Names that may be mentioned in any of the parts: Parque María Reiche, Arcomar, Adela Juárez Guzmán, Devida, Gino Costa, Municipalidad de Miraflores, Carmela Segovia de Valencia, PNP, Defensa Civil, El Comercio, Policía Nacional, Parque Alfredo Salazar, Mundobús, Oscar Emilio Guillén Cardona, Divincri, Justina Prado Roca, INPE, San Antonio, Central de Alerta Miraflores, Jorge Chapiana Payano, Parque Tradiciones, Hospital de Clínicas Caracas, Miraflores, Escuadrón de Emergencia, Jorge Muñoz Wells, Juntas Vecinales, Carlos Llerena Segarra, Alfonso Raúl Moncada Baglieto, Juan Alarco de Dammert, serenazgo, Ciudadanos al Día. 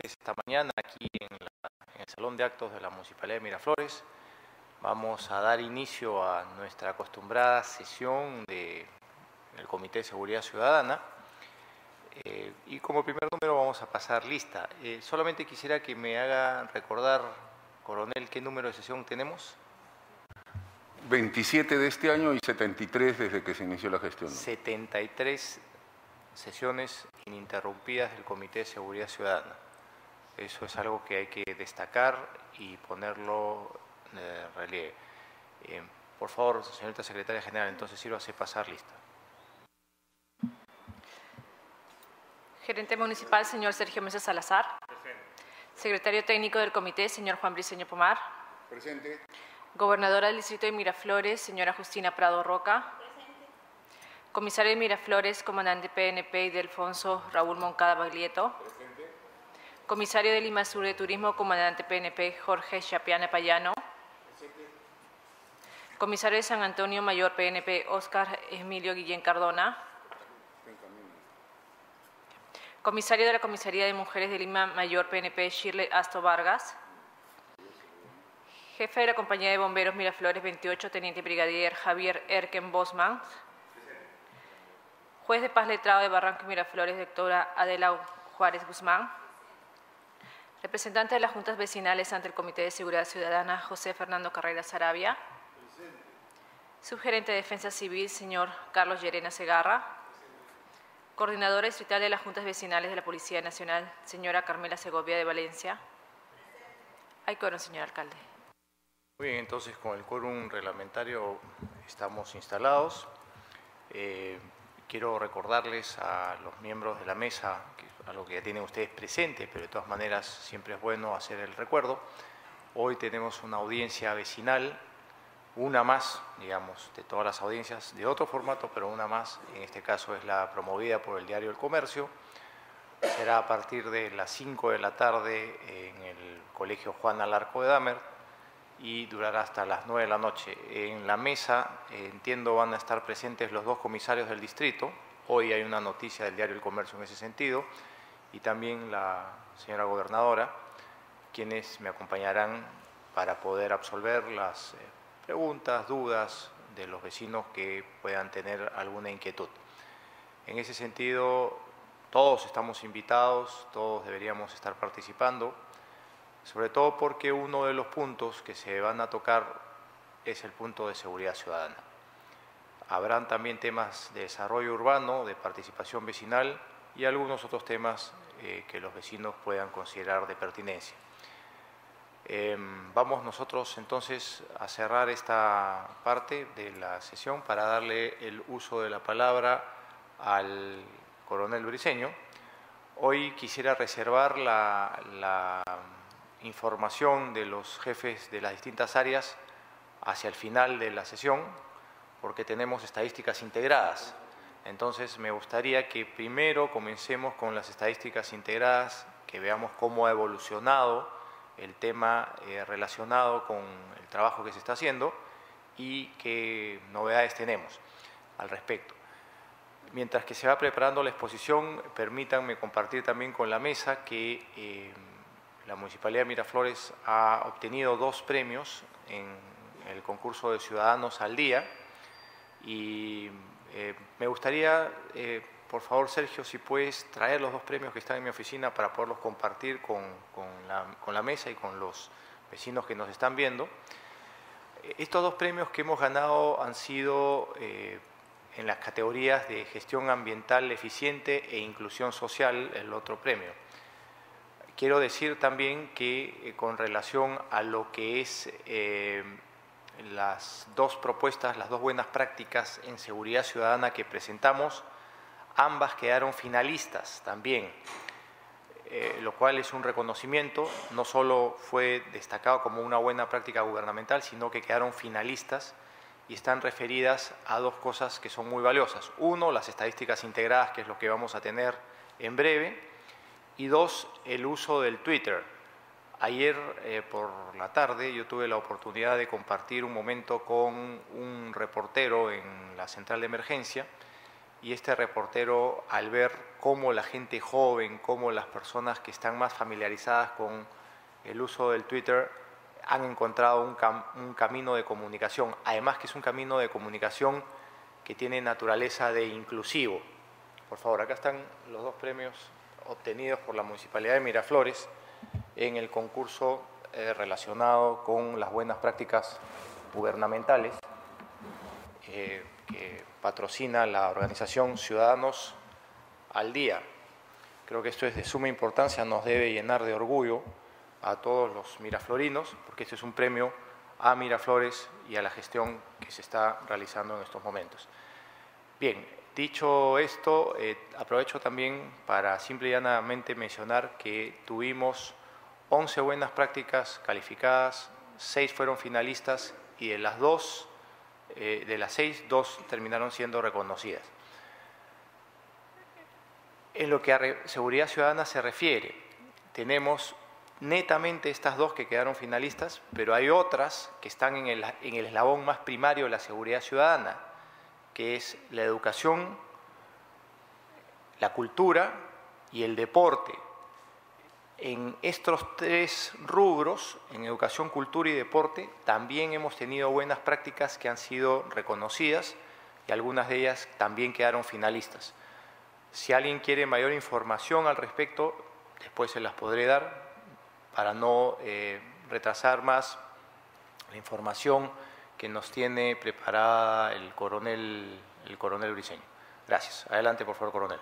Esta mañana aquí en el Salón de Actos de la Municipalidad de Miraflores vamos a dar inicio a nuestra acostumbrada sesión del Comité de Seguridad Ciudadana y como primer número vamos a pasar lista. Solamente quisiera que me haga recordar, coronel, ¿qué número de sesión tenemos? 27 de este año y 73 desde que se inició la gestión. 73 sesiones ininterrumpidas del Comité de Seguridad Ciudadana. Eso es algo que hay que destacar y ponerlo en relieve. Por favor, señorita secretaria general, entonces sírvase pasar lista. Gerente municipal, señor Sergio Mesa Salazar. Presente. Secretario técnico del comité, señor Juan Briceño Pomar. Presente. Gobernadora del distrito de Miraflores, señora Justina Prado Roca. Presente. Comisario de Miraflores, comandante PNP y de Alfonso Raúl Moncada Baglieto. Presente. Comisario de Lima Sur de Turismo, comandante PNP, Jorge Chapiana Payano. Presente. Comisario de San Antonio, mayor PNP, Oscar Emilio Guillén Cardona. Comisario de la Comisaría de Mujeres de Lima, mayor PNP, Shirley Asto Vargas. Jefe de la Compañía de Bomberos Miraflores 28, teniente brigadier Javier Erken Bosman. Presente. Juez de Paz Letrado de Barranco y Miraflores, doctora Adela Juárez Guzmán. Representante de las Juntas Vecinales ante el Comité de Seguridad Ciudadana, José Fernando Carreira Sarabia. Presente. Subgerente de Defensa Civil, señor Carlos Llerena Segarra. Presente. Coordinadora distrital de las Juntas Vecinales de la Policía Nacional, señora Carmela Segovia de Valencia. Presente. Hay quórum, señor alcalde. Muy bien, entonces con el quórum reglamentario estamos instalados. Quiero recordarles a los miembros de la mesa, a lo que ya tienen ustedes presentes, pero de todas maneras siempre es bueno hacer el recuerdo. Hoy tenemos una audiencia vecinal, una más, digamos, de todas las audiencias de otro formato, pero una más, en este caso es la promovida por el diario El Comercio. Será a partir de las 5 de la tarde en el Colegio Juan Alarco de Dammert y durará hasta las 9 de la noche. En la mesa, entiendo, van a estar presentes los dos comisarios del distrito. Hoy hay una noticia del diario El Comercio en ese sentido, y también la señora gobernadora, quienes me acompañarán para poder absolver las preguntas, dudas de los vecinos que puedan tener alguna inquietud. En ese sentido, todos estamos invitados, todos deberíamos estar participando, sobre todo porque uno de los puntos que se van a tocar es el punto de seguridad ciudadana. Habrán también temas de desarrollo urbano, de participación vecinal y algunos otros temas que los vecinos puedan considerar de pertinencia. Vamos nosotros entonces a cerrar esta parte de la sesión para darle el uso de la palabra al coronel Briceño. Hoy quisiera reservar la información de los jefes de las distintas áreas hacia el final de la sesión, porque tenemos estadísticas integradas. Entonces, me gustaría que primero comencemos con las estadísticas integradas, que veamos cómo ha evolucionado el tema relacionado con el trabajo que se está haciendo y qué novedades tenemos al respecto. Mientras que se va preparando la exposición, permítanme compartir también con la mesa que la Municipalidad de Miraflores ha obtenido 2 premios en el concurso de Ciudadanos al Día. Y me gustaría, por favor, Sergio, si puedes traer los 2 premios que están en mi oficina para poderlos compartir con la mesa y con los vecinos que nos están viendo. Estos 2 premios que hemos ganado han sido en las categorías de gestión ambiental eficiente e inclusión social, el otro premio. Quiero decir también que con relación a lo que es las 2 propuestas, las 2 buenas prácticas en seguridad ciudadana que presentamos, ambas quedaron finalistas también, lo cual es un reconocimiento. No solo fue destacado como una buena práctica gubernamental, sino que quedaron finalistas y están referidas a 2 cosas que son muy valiosas. 1, las estadísticas integradas, que es lo que vamos a tener en breve, y 2, el uso del Twitter. Ayer por la tarde yo tuve la oportunidad de compartir un momento con un reportero en la central de emergencia Y este reportero, al ver cómo la gente joven, cómo las personas que están más familiarizadas con el uso del Twitter, han encontrado un camino de comunicación. Además que es un camino de comunicación que tiene naturaleza de inclusivo. Por favor, acá están los dos premios obtenidos por la Municipalidad de Miraflores en el concurso relacionado con las buenas prácticas gubernamentales que patrocina la organización Ciudadanos al Día. Creo que esto es de suma importancia, nos debe llenar de orgullo a todos los miraflorinos, porque este es un premio a Miraflores y a la gestión que se está realizando en estos momentos. Bien, dicho esto, aprovecho también para simple y llanamente mencionar que tuvimos 11 buenas prácticas calificadas, 6 fueron finalistas y de las 6, 2 terminaron siendo reconocidas. En lo que a seguridad ciudadana se refiere, tenemos netamente estas 2 que quedaron finalistas, pero hay otras que están en el eslabón más primario de la seguridad ciudadana, que es la educación, la cultura y el deporte. En estos 3 rubros, en educación, cultura y deporte, también hemos tenido buenas prácticas que han sido reconocidas y algunas de ellas también quedaron finalistas. Si alguien quiere mayor información al respecto, después se las podré dar para no retrasar más la información que nos tiene preparada el coronel Briceño. Gracias. Adelante, por favor, coronel.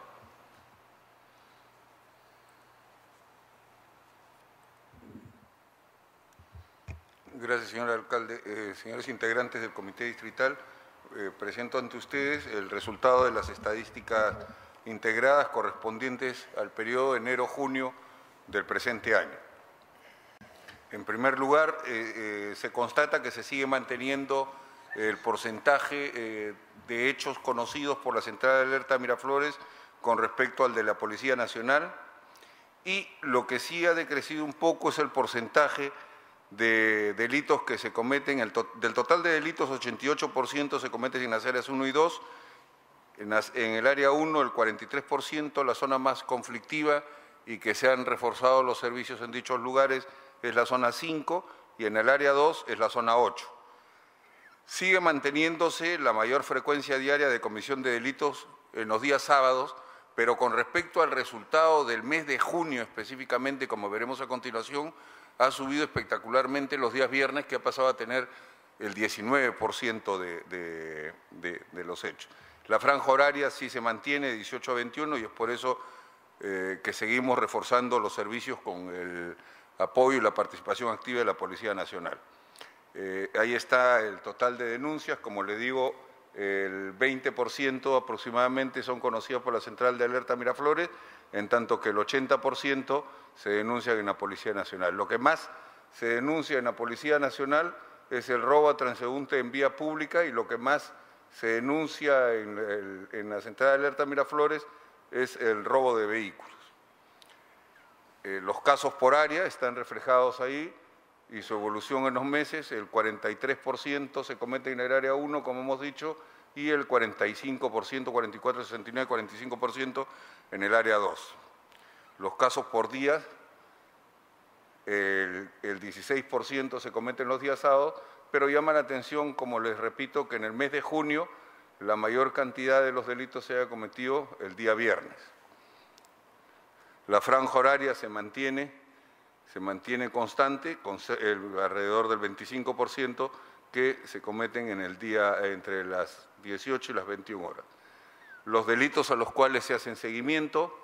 Gracias, señor alcalde. Señores integrantes del Comité Distrital, presento ante ustedes el resultado de las estadísticas integradas correspondientes al periodo enero-junio del presente año. En primer lugar, se constata que se sigue manteniendo el porcentaje de hechos conocidos por la Central de Alerta Miraflores con respecto al de la Policía Nacional, y lo que sí ha decrecido un poco es el porcentaje de delitos que se cometen. Del total de delitos, 88% se cometen en las áreas 1 y 2, en el área 1 el 43%, la zona más conflictiva y que se han reforzado los servicios en dichos lugares es la zona 5 y en el área 2 es la zona 8. Sigue manteniéndose la mayor frecuencia diaria de comisión de delitos en los días sábados, pero con respecto al resultado del mes de junio específicamente, como veremos a continuación, ha subido espectacularmente los días viernes, que ha pasado a tener el 19% de los hechos. La franja horaria sí se mantiene de 18 a 21 y es por eso que seguimos reforzando los servicios con el apoyo y la participación activa de la Policía Nacional. Ahí está el total de denuncias, como le digo, el 20% aproximadamente son conocidas por la Central de Alerta Miraflores, en tanto que el 80% se denuncian en la Policía Nacional. Lo que más se denuncia en la Policía Nacional es el robo a transeúnte en vía pública, y lo que más se denuncia en la Central de Alerta Miraflores es el robo de vehículos. Los casos por área están reflejados ahí y su evolución en los meses: el 43% se comete en el área 1, como hemos dicho, y el 45% en el área 2. Los casos por días, el 16% se cometen los días sábados, pero llama la atención, como les repito, que en el mes de junio la mayor cantidad de los delitos se haya cometido el día viernes. La franja horaria se mantiene constante, con alrededor del 25% que se cometen en el día entre las 18 y las 21 horas. Los delitos a los cuales se hacen seguimiento: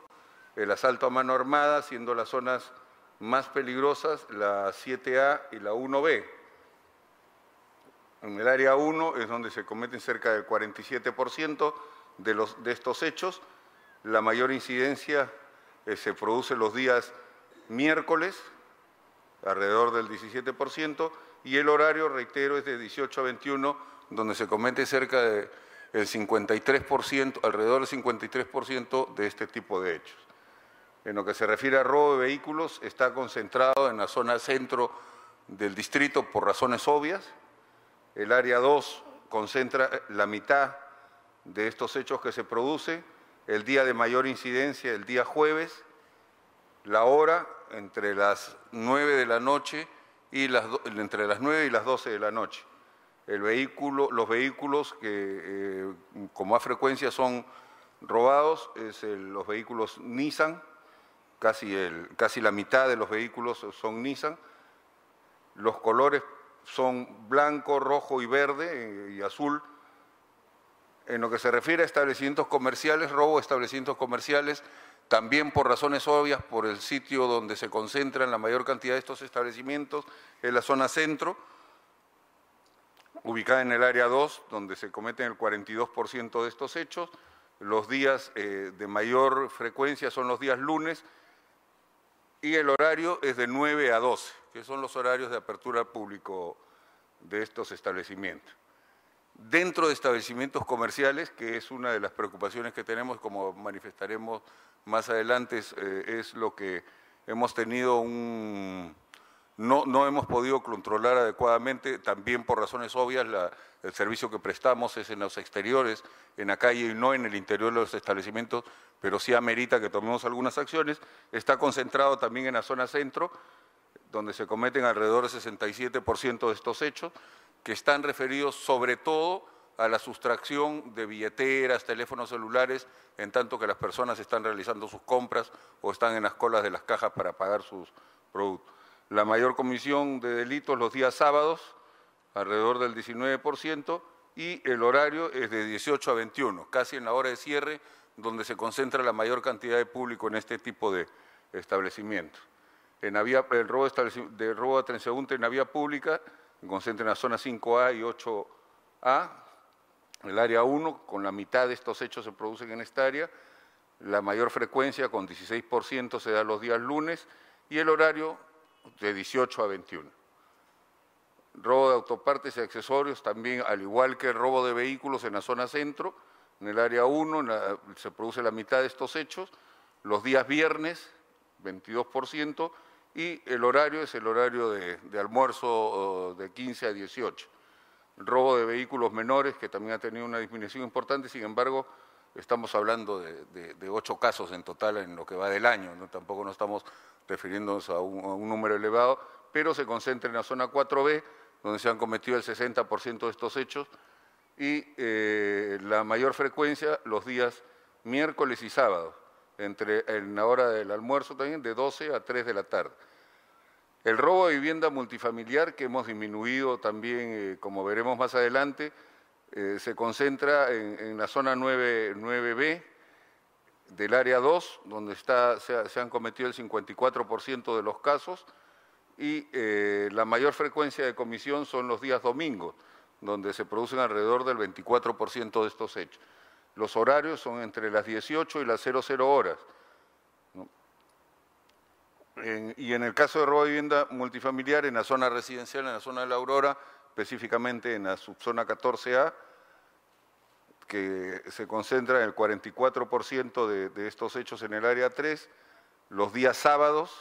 el asalto a mano armada, siendo las zonas más peligrosas la 7A y la 1B. En el área 1 es donde se cometen cerca del 47% de estos hechos. La mayor incidencia se produce los días miércoles, alrededor del 17%, y el horario, reitero, es de 18 a 21, donde se comete cerca del 53%, alrededor del 53% de este tipo de hechos. En lo que se refiere a robo de vehículos, está concentrado en la zona centro del distrito por razones obvias. El área 2 concentra la mitad de estos hechos que se produce, el día de mayor incidencia, el día jueves, la hora entre las 9 de la noche y entre las 9 y las 12 de la noche. Los vehículos que con más frecuencia son robados es los vehículos Nissan, casi la mitad de los vehículos son Nissan. Los colores son blanco, rojo y verde y azul. En lo que se refiere a establecimientos comerciales, robo a establecimientos comerciales, también por razones obvias, por el sitio donde se concentran la mayor cantidad de estos establecimientos, es la zona centro, ubicada en el área 2, donde se cometen el 42% de estos hechos. Los días de mayor frecuencia son los días lunes y el horario es de 9 a 12, que son los horarios de apertura al público de estos establecimientos. Dentro de establecimientos comerciales, que es una de las preocupaciones que tenemos, como manifestaremos más adelante, es lo que hemos tenido no hemos podido controlar adecuadamente, también por razones obvias, el servicio que prestamos es en los exteriores, en la calle y no en el interior de los establecimientos, pero sí amerita que tomemos algunas acciones. Está concentrado también en la zona centro, donde se cometen alrededor del 67% de estos hechos, que están referidos sobre todo a la sustracción de billeteras, teléfonos celulares, en tanto que las personas están realizando sus compras o están en las colas de las cajas para pagar sus productos. La mayor comisión de delitos los días sábados, alrededor del 19%, y el horario es de 18 a 21, casi en la hora de cierre, donde se concentra la mayor cantidad de público en este tipo de establecimientos. El robo a transeúnte en la vía pública concentra en la zona 5A y 8A, el área 1, con la mitad de estos hechos se producen en esta área. La mayor frecuencia, con 16%, se da los días lunes y el horario de 18 a 21. Robo de autopartes y accesorios también, al igual que el robo de vehículos en la zona centro, en el área 1 se produce la mitad de estos hechos, los días viernes, 22%, y el horario es el horario de almuerzo de 15 a 18. Robo de vehículos menores, que también ha tenido una disminución importante, sin embargo, estamos hablando de 8 casos en total en lo que va del año, ¿no? Tampoco nos estamos refiriéndonos a un número elevado, pero se concentra en la zona 4B, donde se han cometido el 60% de estos hechos, y la mayor frecuencia los días miércoles y sábados, en la hora del almuerzo también, de 12 a 3 de la tarde. El robo de vivienda multifamiliar, que hemos disminuido también, como veremos más adelante, se concentra en la zona 9B del área 2, donde se han cometido el 54% de los casos, y la mayor frecuencia de comisión son los días domingos, donde se producen alrededor del 24% de estos hechos. Los horarios son entre las 18 y las 00 horas. ¿No? Y en el caso de robo de vivienda multifamiliar, en la zona residencial, en la zona de la Aurora, específicamente en la subzona 14A, que se concentra en el 44% de estos hechos en el área 3, los días sábados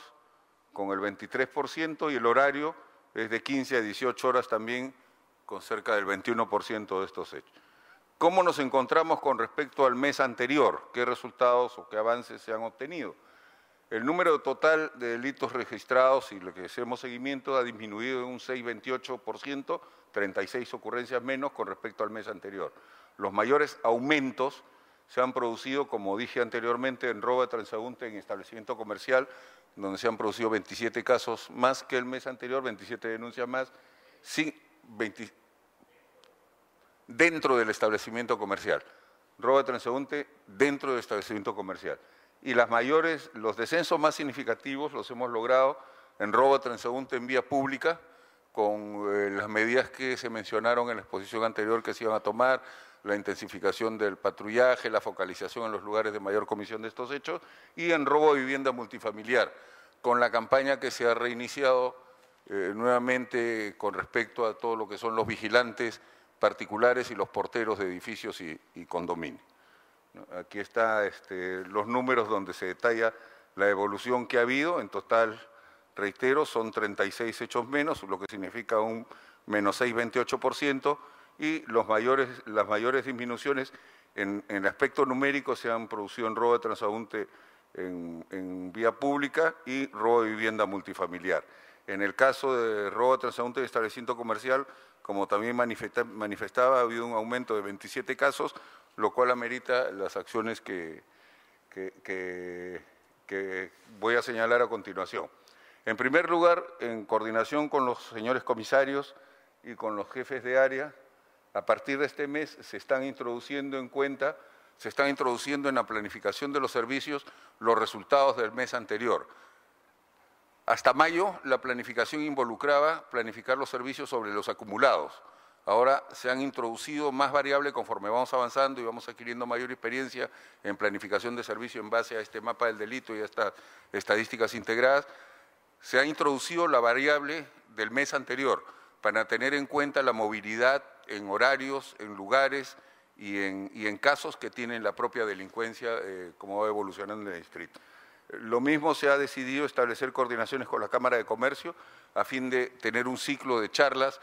con el 23% y el horario es de 15 a 18 horas también, con cerca del 21% de estos hechos. ¿Cómo nos encontramos con respecto al mes anterior? ¿Qué resultados o qué avances se han obtenido? El número total de delitos registrados y lo que hacemos seguimiento ha disminuido en un 6,28%, 36 ocurrencias menos con respecto al mes anterior. Los mayores aumentos se han producido, como dije anteriormente, en robo de transeúnte en establecimiento comercial, donde se han producido 27 casos más que el mes anterior, 27 denuncias más, dentro del establecimiento comercial, robo de transeúnte dentro del establecimiento comercial. Y los descensos más significativos los hemos logrado en robo de transeúnte en vía pública, con las medidas que se mencionaron en la exposición anterior que se iban a tomar, la intensificación del patrullaje, la focalización en los lugares de mayor comisión de estos hechos, y en robo de vivienda multifamiliar, con la campaña que se ha reiniciado nuevamente con respecto a todo lo que son los vigilantes particulares y los porteros de edificios y condominios. Aquí están los números donde se detalla la evolución que ha habido. En total, reitero, son 36 hechos menos, lo que significa un menos 6,28%, y las mayores disminuciones En el aspecto numérico se han producido en robo de transeúnte en vía pública y robo de vivienda multifamiliar. En el caso de robo de transeúnte de establecimiento comercial, como también manifestaba, ha habido un aumento de 27 casos, lo cual amerita las acciones que voy a señalar a continuación. En primer lugar, en coordinación con los señores comisarios y con los jefes de área, a partir de este mes se están introduciendo en la planificación de los servicios los resultados del mes anterior. Hasta mayo, la planificación involucraba planificar los servicios sobre los acumulados. Ahora se han introducido más variables conforme vamos avanzando y vamos adquiriendo mayor experiencia en planificación de servicio en base a este mapa del delito y a estas estadísticas integradas. Se ha introducido la variable del mes anterior para tener en cuenta la movilidad en horarios, en lugares y en casos que tienen la propia delincuencia, como va evolucionando en el distrito. Lo mismo se ha decidido establecer coordinaciones con la Cámara de Comercio a fin de tener un ciclo de charlas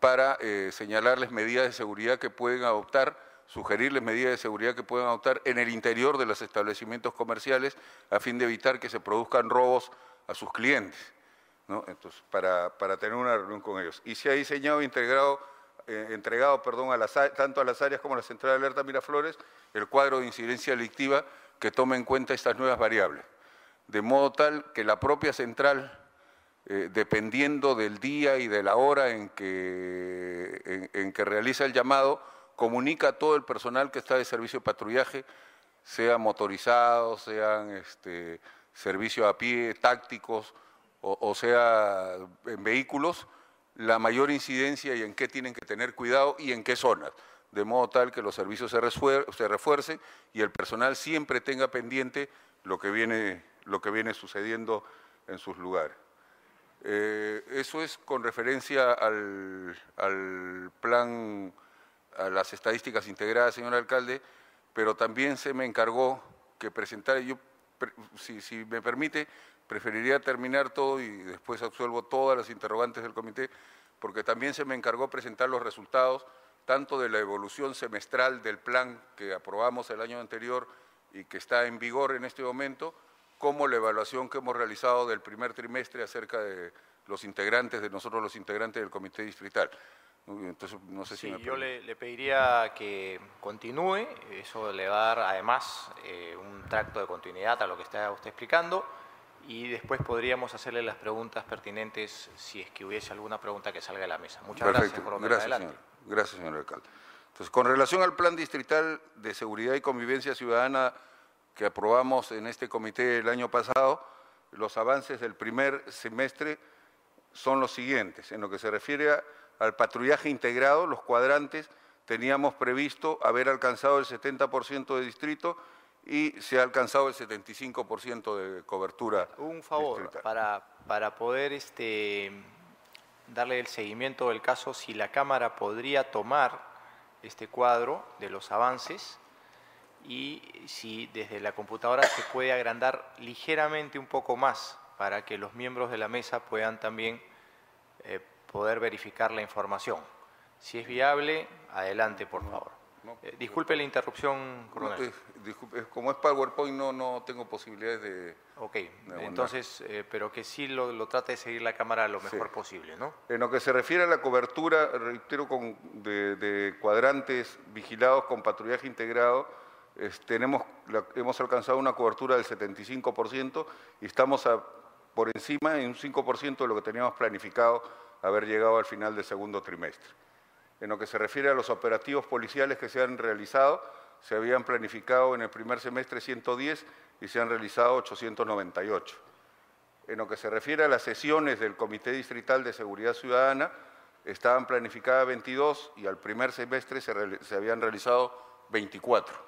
para señalarles medidas de seguridad que pueden adoptar, sugerirles medidas de seguridad que pueden adoptar en el interior de los establecimientos comerciales a fin de evitar que se produzcan robos a sus clientes, ¿no? Entonces, para tener una reunión con ellos. Y se ha diseñado e entregado, perdón, tanto a las áreas como a la Central de Alerta Miraflores el cuadro de incidencia delictiva que tome en cuenta estas nuevas variables, de modo tal que la propia central, dependiendo del día y de la hora en que realiza el llamado, comunica a todo el personal que está de servicio de patrullaje, sea motorizado, sean servicio a pie, tácticos o sea en vehículos, la mayor incidencia y en qué tienen que tener cuidado y en qué zonas, de modo tal que los servicios se refuercen y el personal siempre tenga pendiente lo que viene sucediendo en sus lugares. Eso es con referencia al plan, a las estadísticas integradas, señor alcalde, pero también se me encargó que presentara, yo, si me permite, preferiría terminar todo y después absuelvo todas las interrogantes del comité, porque también se me encargó presentar los resultados tanto de la evolución semestral del plan que aprobamos el año anterior y que está en vigor en este momento, como la evaluación que hemos realizado del primer trimestre acerca de los integrantes, de nosotros los integrantes del Comité Distrital. Entonces, no sé si yo le pediría que continúe, eso le va a dar además un tracto de continuidad a lo que está usted explicando, y después podríamos hacerle las preguntas pertinentes si es que hubiese alguna pregunta que salga de la mesa. Muchas gracias por lo que adelante. Gracias, señor alcalde. Entonces, con relación al Plan Distrital de Seguridad y Convivencia Ciudadana que aprobamos en este comité el año pasado, los avances del primer semestre son los siguientes. En lo que se refiere al patrullaje integrado, los cuadrantes, teníamos previsto haber alcanzado el 70% de distrito y se ha alcanzado el 75% de cobertura. Un favor, distrital. Para poder darle el seguimiento del caso, si la Cámara podría tomar este cuadro de los avances y si desde la computadora se puede agrandar ligeramente un poco más para que los miembros de la mesa puedan también poder verificar la información. Si es viable, adelante, por favor. Disculpe la interrupción, coronel. Disculpe, como es PowerPoint no tengo posibilidades de… Ok, entonces, pero que sí lo trate de seguir la cámara lo mejor posible, ¿no? En lo que se refiere a la cobertura, reitero, de cuadrantes vigilados con patrullaje integrado, hemos alcanzado una cobertura del 75% y estamos por encima en un 5% de lo que teníamos planificado haber llegado al final del segundo trimestre. En lo que se refiere a los operativos policiales que se han realizado, se habían planificado en el primer semestre 110 y se han realizado 898. En lo que se refiere a las sesiones del Comité Distrital de Seguridad Ciudadana, estaban planificadas 22 y al primer semestre se habían realizado 24.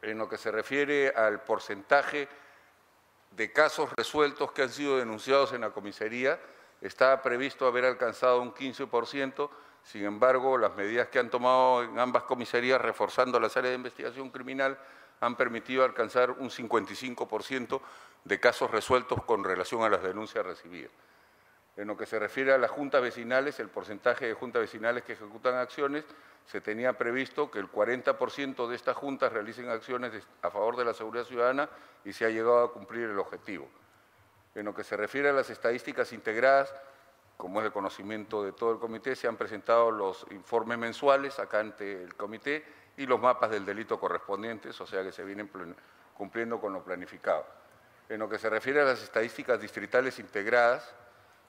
En lo que se refiere al porcentaje de casos resueltos que han sido denunciados en la comisaría, estaba previsto haber alcanzado un 15%, sin embargo, las medidas que han tomado en ambas comisarías, reforzando las áreas de investigación criminal, han permitido alcanzar un 55% de casos resueltos con relación a las denuncias recibidas. En lo que se refiere a las juntas vecinales, el porcentaje de juntas vecinales que ejecutan acciones, se tenía previsto que el 40% de estas juntas realicen acciones a favor de la seguridad ciudadana y se ha llegado a cumplir el objetivo. En lo que se refiere a las estadísticas integradas, como es de conocimiento de todo el comité, se han presentado los informes mensuales acá ante el comité y los mapas del delito correspondientes, o sea que se vienen cumpliendo con lo planificado. En lo que se refiere a las estadísticas distritales integradas,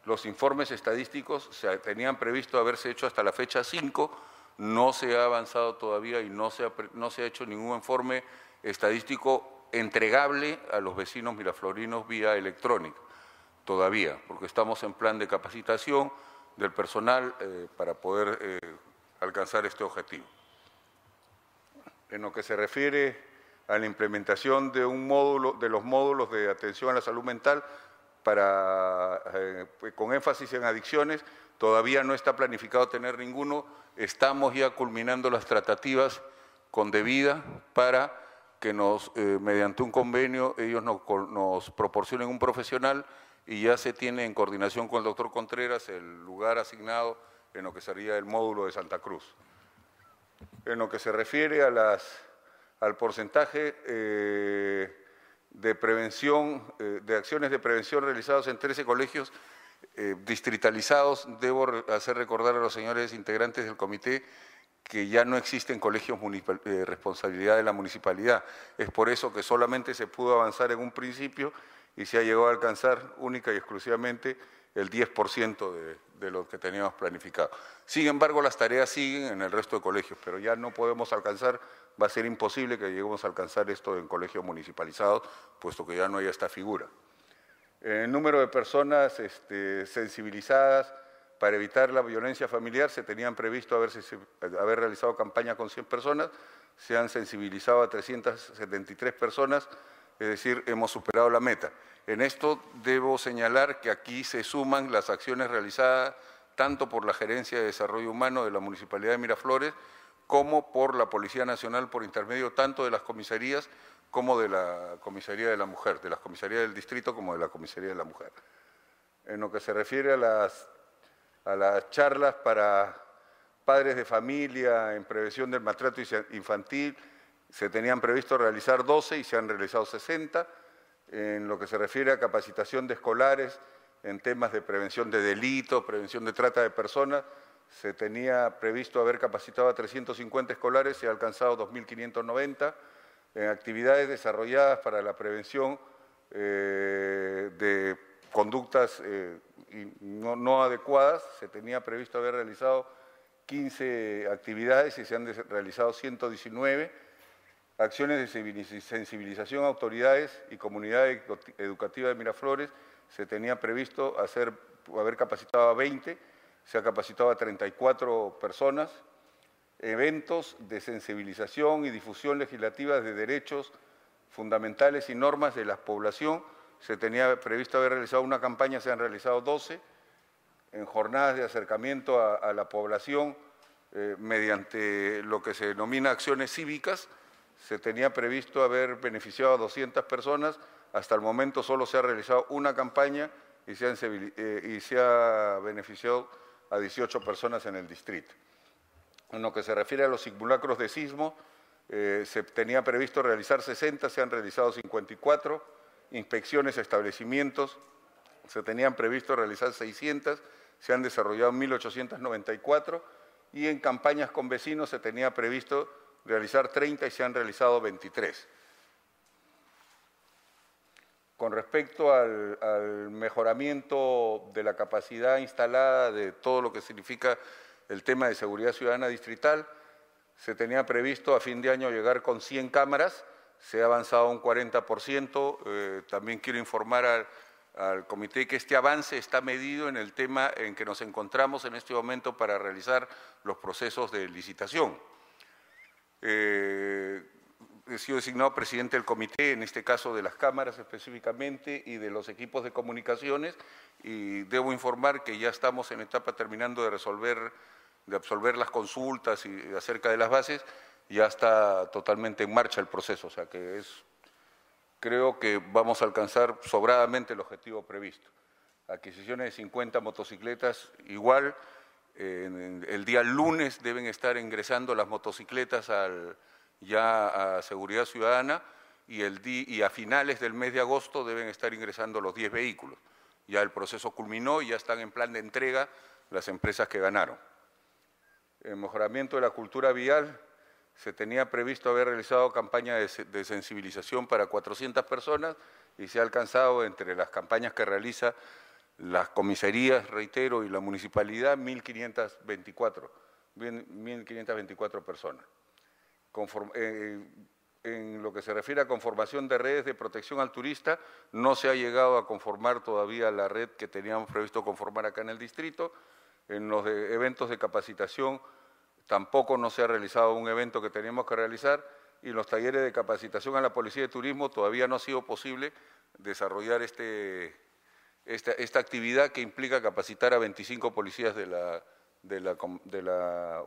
los informes estadísticos se tenían previsto haberse hecho hasta la fecha 5, no se ha avanzado todavía y no se ha hecho ningún informe estadístico entregable a los vecinos miraflorinos vía electrónica. Todavía, porque estamos en plan de capacitación del personal para poder alcanzar este objetivo. En lo que se refiere a la implementación de los módulos de atención a la salud mental para, con énfasis en adicciones, todavía no está planificado tener ninguno. Estamos ya culminando las tratativas con Devida para que nos, mediante un convenio, ellos nos proporcionen un profesional. Y ya se tiene en coordinación con el doctor Contreras el lugar asignado en lo que sería el módulo de Santa Cruz. En lo que se refiere a al porcentaje de prevención, de acciones de prevención realizadas en 13 colegios distritalizados, debo hacer recordar a los señores integrantes del comité que ya no existen colegios de responsabilidad de la municipalidad. Es por eso que solamente se pudo avanzar en un principio y se ha llegado a alcanzar única y exclusivamente el 10% de lo que teníamos planificado. Sin embargo, las tareas siguen en el resto de colegios, pero ya no podemos alcanzar, va a ser imposible que lleguemos a alcanzar esto en colegios municipalizados, puesto que ya no hay esta figura. El número de personas sensibilizadas para evitar la violencia familiar, se tenían previsto haber realizado campaña con 100 personas, se han sensibilizado a 373 personas, es decir, hemos superado la meta. En esto debo señalar que aquí se suman las acciones realizadas tanto por la Gerencia de Desarrollo Humano de la Municipalidad de Miraflores como por la Policía Nacional por intermedio tanto de las comisarías como de la Comisaría de la Mujer, de las comisarías del distrito como de la Comisaría de la Mujer. En lo que se refiere a las charlas para padres de familia en prevención del maltrato infantil, se tenían previsto realizar 12 y se han realizado 60. En lo que se refiere a capacitación de escolares en temas de prevención de delitos, prevención de trata de personas, se tenía previsto haber capacitado a 350 escolares, se ha alcanzado 2.590. En actividades desarrolladas para la prevención de conductas no adecuadas, se tenía previsto haber realizado 15 actividades y se han realizado 119. Acciones de sensibilización a autoridades y comunidad educativa de Miraflores, se tenía previsto haber capacitado a 20, se ha capacitado a 34 personas. Eventos de sensibilización y difusión legislativa de derechos fundamentales y normas de la población, se tenía previsto haber realizado una campaña, se han realizado 12. En jornadas de acercamiento a la población mediante lo que se denomina acciones cívicas, se tenía previsto haber beneficiado a 200 personas, hasta el momento solo se ha realizado una campaña y se ha beneficiado a 18 personas en el distrito. En lo que se refiere a los simulacros de sismo, se tenía previsto realizar 60, se han realizado 54, inspecciones a establecimientos, se tenían previsto realizar 600, se han desarrollado 1.894 y en campañas con vecinos se tenía previsto realizar 30 y se han realizado 23. Con respecto al mejoramiento de la capacidad instalada de todo lo que significa el tema de seguridad ciudadana distrital, se tenía previsto a fin de año llegar con 100 cámaras, se ha avanzado un 40%. También quiero informar al comité que este avance está medido en el tema en que nos encontramos en este momento para realizar los procesos de licitación. He sido designado presidente del comité, en este caso de las cámaras específicamente y de los equipos de comunicaciones, y debo informar que ya estamos en etapa terminando de absolver las consultas y acerca de las bases, ya está totalmente en marcha el proceso, o sea que creo que vamos a alcanzar sobradamente el objetivo previsto. adquisiciones de 50 motocicletas, igual el día lunes deben estar ingresando las motocicletas ya a Seguridad Ciudadana, y a finales del mes de agosto deben estar ingresando los 10 vehículos. Ya el proceso culminó y ya están en plan de entrega las empresas que ganaron. El mejoramiento de la cultura vial, se tenía previsto haber realizado campaña de sensibilización para 400 personas y se ha alcanzado, entre las campañas que realiza las comisarías, reitero, y la municipalidad, 1.524 personas. En lo que se refiere a conformación de redes de protección al turista, no se ha llegado a conformar todavía la red que teníamos previsto conformar acá en el distrito. En los eventos de capacitación tampoco no se ha realizado un evento que teníamos que realizar, y los talleres de capacitación a la Policía de Turismo todavía no ha sido posible desarrollar esta actividad que implica capacitar a 25 policías de la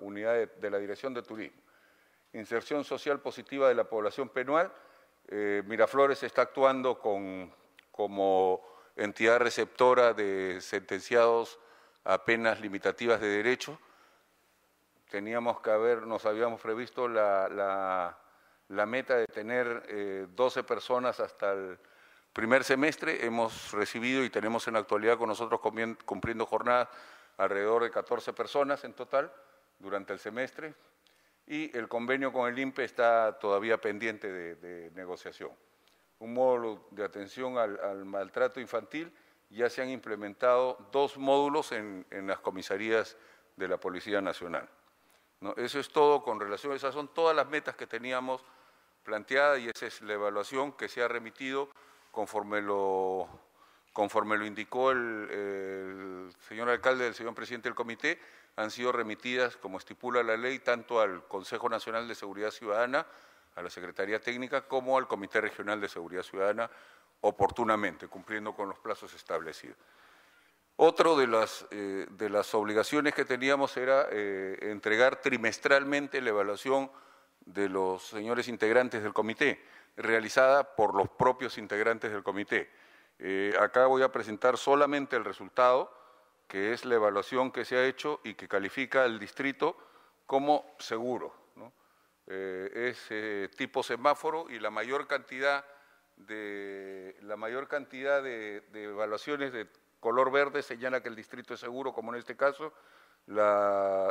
unidad de la Dirección de Turismo. Inserción social positiva de la población peruana. Miraflores está actuando como entidad receptora de sentenciados a penas limitativas de derecho. Nos habíamos previsto la meta de tener 12 personas hasta el primer semestre. Hemos recibido y tenemos en la actualidad con nosotros cumpliendo jornadas alrededor de 14 personas en total durante el semestre, y el convenio con el INPE está todavía pendiente de negociación. Un módulo de atención al maltrato infantil, ya se han implementado 2 módulos en las comisarías de la Policía Nacional. ¿No? Eso es todo con relación, esas son todas las metas que teníamos planteadas, y esa es la evaluación que se ha remitido conforme lo indicó el señor alcalde, el señor presidente del comité. Han sido remitidas, como estipula la ley, tanto al Consejo Nacional de Seguridad Ciudadana, a la Secretaría Técnica, como al Comité Regional de Seguridad Ciudadana, oportunamente, cumpliendo con los plazos establecidos. Otro de las obligaciones que teníamos era entregar trimestralmente la evaluación de los señores integrantes del comité, realizada por los propios integrantes del comité. Acá voy a presentar solamente el resultado, que es la evaluación que se ha hecho y que califica al distrito como seguro, ¿no? Es tipo semáforo, y la mayor cantidad de evaluaciones de color verde señala que el distrito es seguro, como en este caso.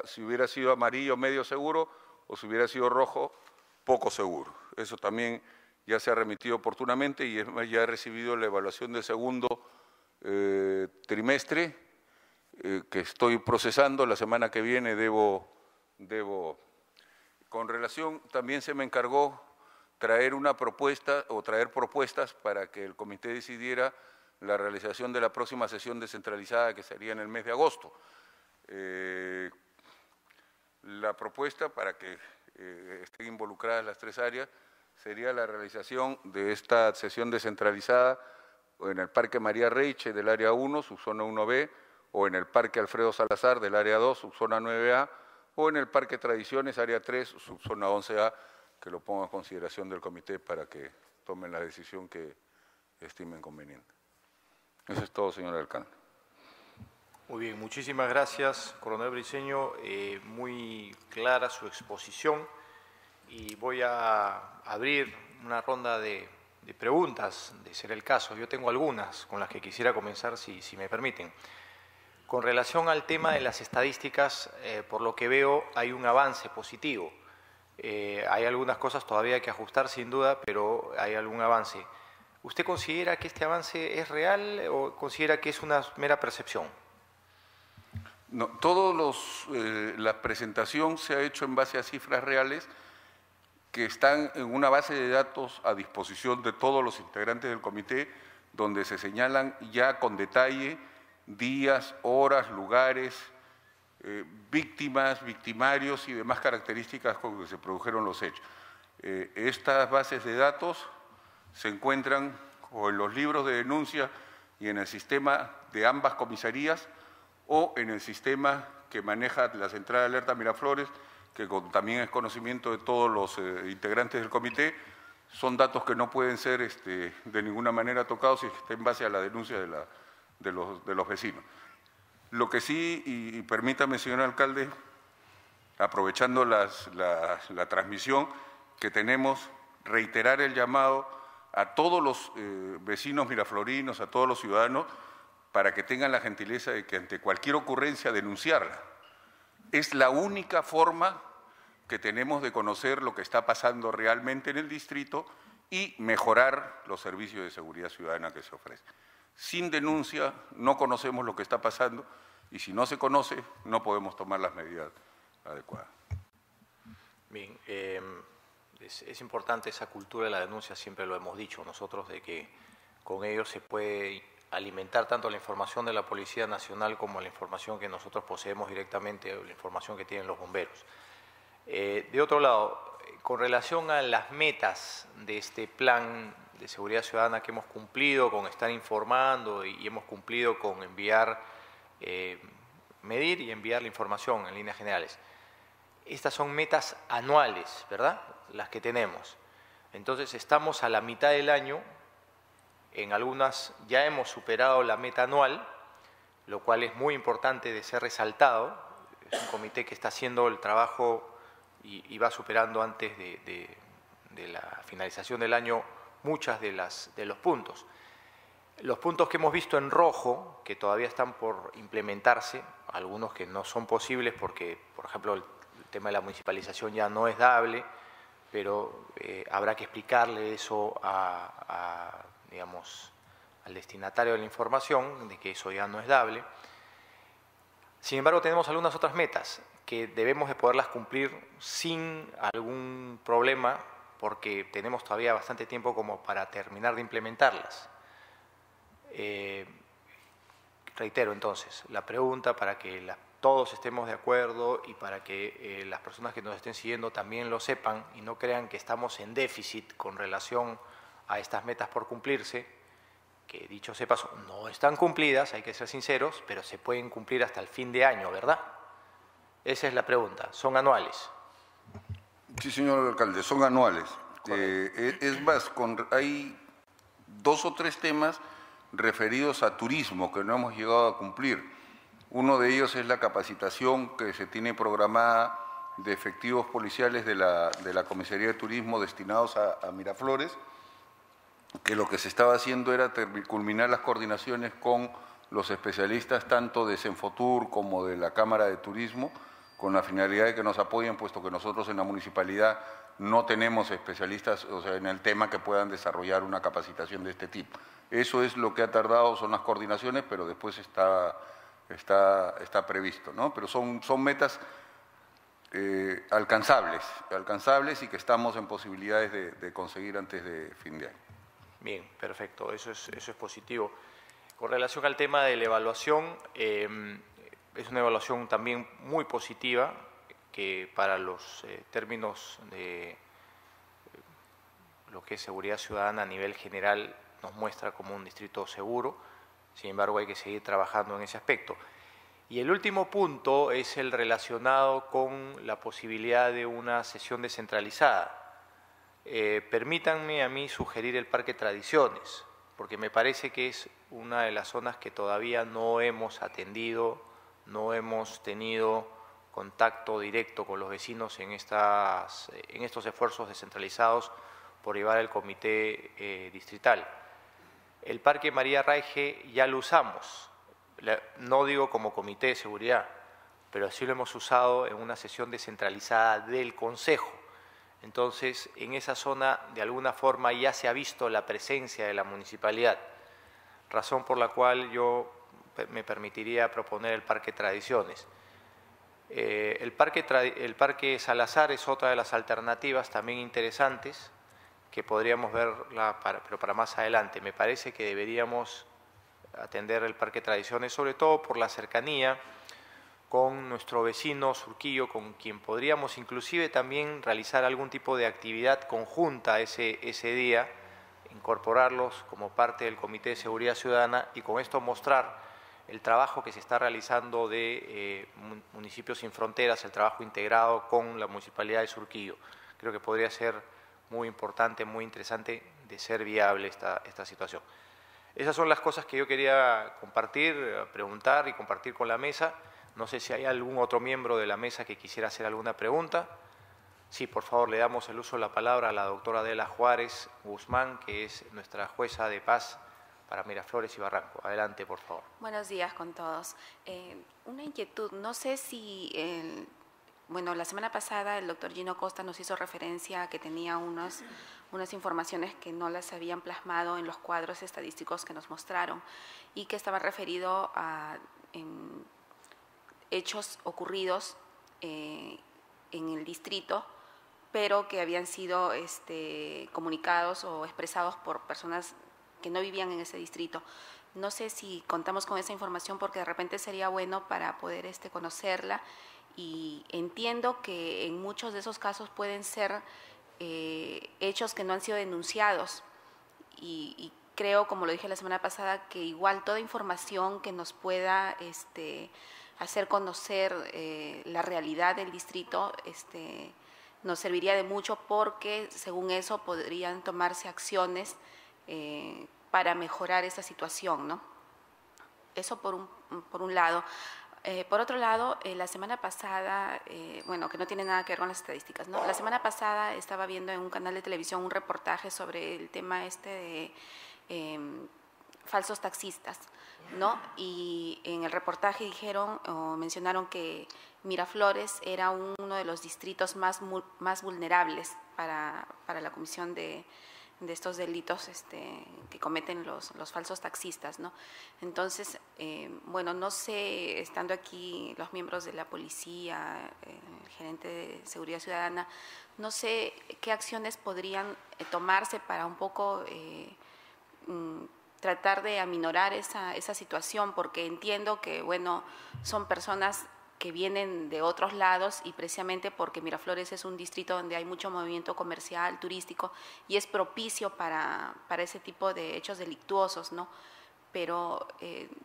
Si hubiera sido amarillo, medio seguro, o si hubiera sido rojo, poco seguro. Eso también ya se ha remitido oportunamente, y ya he recibido la evaluación del segundo trimestre, que estoy procesando. La semana que viene Con relación, también se me encargó traer una propuesta, o traer propuestas, para que el comité decidiera la realización de la próxima sesión descentralizada, que sería en el mes de agosto. La propuesta, para que estén involucradas las 3 áreas, sería la realización de esta sesión descentralizada en el Parque María Reiche del Área 1, subzona 1B, o en el Parque Alfredo Salazar del Área 2, subzona 9A, o en el Parque Tradiciones, Área 3, subzona 11A, que lo pongo a consideración del comité para que tomen la decisión que estimen conveniente. Eso es todo, señor alcalde. Muy bien, muchísimas gracias, coronel Briceño. Muy clara su exposición, y voy a abrir una ronda de preguntas, de ser el caso. Yo tengo algunas con las que quisiera comenzar, si me permiten. Con relación al tema de las estadísticas, por lo que veo hay un avance positivo. Hay algunas cosas todavía que ajustar, sin duda, pero hay algún avance. ¿Usted considera que este avance es real, o considera que es una mera percepción? No, la presentación se ha hecho en base a cifras reales que están en una base de datos a disposición de todos los integrantes del comité, donde se señalan ya con detalle días, horas, lugares, víctimas, victimarios y demás características con que se produjeron los hechos. Estas bases de datos se encuentran o en los libros de denuncia y en el sistema de ambas comisarías, o en el sistema que maneja la Central de Alerta Miraflores, que también es conocimiento de todos los integrantes del comité. Son datos que no pueden ser de ninguna manera tocados, y está en base a la denuncia de la de los vecinos. Lo que sí, y permítame, señor alcalde, aprovechando la transmisión que tenemos, reiterar el llamado a todos los vecinos miraflorinos, a todos los ciudadanos, para que tengan la gentileza de que ante cualquier ocurrencia denunciarla. Es la única forma que tenemos de conocer lo que está pasando realmente en el distrito y mejorar los servicios de seguridad ciudadana que se ofrecen. Sin denuncia no conocemos lo que está pasando y si no se conoce no podemos tomar las medidas adecuadas. Bien, es importante esa cultura de la denuncia, siempre lo hemos dicho nosotros, de que con ello se puede alimentar tanto la información de la Policía Nacional como la información que nosotros poseemos directamente, o la información que tienen los bomberos. De otro lado, con relación a las metas de este plan de seguridad ciudadana que hemos cumplido con estar informando y hemos cumplido con enviar, medir y enviar la información en líneas generales. Estas son metas anuales, ¿verdad? Las que tenemos. Entonces, estamos a la mitad del año, en algunas ya hemos superado la meta anual, lo cual es muy importante de ser resaltado. Es un comité que está haciendo el trabajo y va superando antes de la finalización del año muchas de los puntos. Los puntos que hemos visto en rojo, que todavía están por implementarse, algunos que no son posibles porque, por ejemplo, el tema de la municipalización ya no es dable, pero habrá que explicarle eso digamos, al destinatario de la información, de que eso ya no es dable. Sin embargo, tenemos algunas otras metas que debemos de poderlas cumplir sin algún problema, porque tenemos todavía bastante tiempo como para terminar de implementarlas. Reitero entonces la pregunta para que todos estemos de acuerdo y para que las personas que nos estén siguiendo también lo sepan y no crean que estamos en déficit con relación a estas metas por cumplirse, que dicho sea paso, no están cumplidas, hay que ser sinceros, pero se pueden cumplir hasta el fin de año, ¿verdad? Esa es la pregunta, ¿son anuales? Sí, señor alcalde, son anuales. Es más, hay dos o tres temas referidos a turismo que no hemos llegado a cumplir. Uno de ellos es la capacitación que se tiene programada de efectivos policiales de la Comisaría de Turismo destinados a Miraflores, que lo que se estaba haciendo era culminar las coordinaciones con los especialistas tanto de Cenfotur como de la Cámara de Turismo, con la finalidad de que nos apoyen, puesto que nosotros en la municipalidad no tenemos especialistas, o sea, en el tema que puedan desarrollar una capacitación de este tipo. Eso es lo que ha tardado, son las coordinaciones, pero después está previsto, ¿no? Pero son metas alcanzables y que estamos en posibilidades de conseguir antes de fin de año. Bien, perfecto, eso es positivo. Con relación al tema de la evaluación, es una evaluación también muy positiva, que para los términos de lo que es seguridad ciudadana a nivel general nos muestra como un distrito seguro. Sin embargo, hay que seguir trabajando en ese aspecto. Y el último punto es el relacionado con la posibilidad de una sesión descentralizada. Permítanme a mí sugerir el Parque Tradiciones, porque me parece que es una de las zonas que todavía no hemos atendido. No hemos tenido contacto directo con los vecinos en estos esfuerzos descentralizados por llevar el comité distrital. El Parque María Reiche ya lo usamos, no digo como comité de seguridad, pero sí lo hemos usado en una sesión descentralizada del Consejo. Entonces, en esa zona, de alguna forma, ya se ha visto la presencia de la municipalidad, razón por la cual yo me permitiría proponer el Parque Tradiciones. El Parque Salazar es otra de las alternativas también interesantes que podríamos ver, pero para más adelante. Me parece que deberíamos atender el Parque Tradiciones, sobre todo por la cercanía con nuestro vecino Surquillo, con quien podríamos inclusive también realizar algún tipo de actividad conjunta ese día, incorporarlos como parte del Comité de Seguridad Ciudadana y con esto mostrar el trabajo que se está realizando de Municipios Sin Fronteras, el trabajo integrado con la Municipalidad de Surquillo. Creo que podría ser muy importante, muy interesante de ser viable esta situación. Esas son las cosas que yo quería compartir, preguntar y compartir con la mesa. No sé si hay algún otro miembro de la mesa que quisiera hacer alguna pregunta. Sí, por favor, le damos el uso de la palabra a la doctora Adela Juárez Guzmán, que es nuestra jueza de paz para Miraflores y Barranco. Adelante, por favor. Buenos días con todos. Una inquietud, no sé si… Bueno, la semana pasada el doctor Gino Costa nos hizo referencia a que tenía unas informaciones que no las habían plasmado en los cuadros estadísticos que nos mostraron y que estaba referido a hechos ocurridos en el distrito, pero que habían sido comunicados o expresados por personas que no vivían en ese distrito. No sé si contamos con esa información porque de repente sería bueno para poder conocerla. Y entiendo que en muchos de esos casos pueden ser hechos que no han sido denunciados y creo, como lo dije la semana pasada, que igual toda información que nos pueda hacer conocer la realidad del distrito nos serviría de mucho porque según eso podrían tomarse acciones para mejorar esa situación, ¿no? Eso por un lado. Por otro lado, la semana pasada, bueno, que no tiene nada que ver con las estadísticas, ¿no? La semana pasada estaba viendo en un canal de televisión un reportaje sobre el tema de falsos taxistas, ¿no? Y en el reportaje dijeron o mencionaron que Miraflores era uno de los distritos más vulnerables para la comisión de estos delitos que cometen los falsos taxistas, ¿no? Entonces, bueno, no sé, estando aquí los miembros de la policía, el gerente de Seguridad Ciudadana, no sé qué acciones podrían tomarse para un poco tratar de aminorar esa situación, porque entiendo que, bueno, son personas que vienen de otros lados y precisamente porque Miraflores es un distrito donde hay mucho movimiento comercial, turístico y es propicio para ese tipo de hechos delictuosos, ¿no? Pero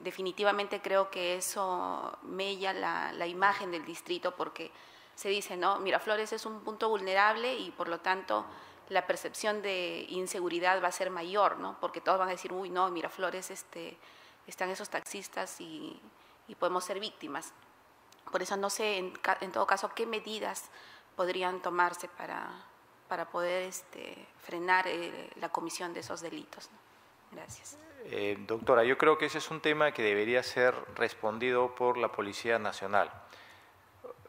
definitivamente creo que eso mella la imagen del distrito porque se dice, ¿no? Miraflores es un punto vulnerable y por lo tanto la percepción de inseguridad va a ser mayor, ¿no? Porque todos van a decir, uy, no, en Miraflores están esos taxistas y podemos ser víctimas. Por eso no sé, en todo caso, qué medidas podrían tomarse para poder frenar la comisión de esos delitos, ¿no? Gracias. Doctora, yo creo que ese es un tema que debería ser respondido por la Policía Nacional,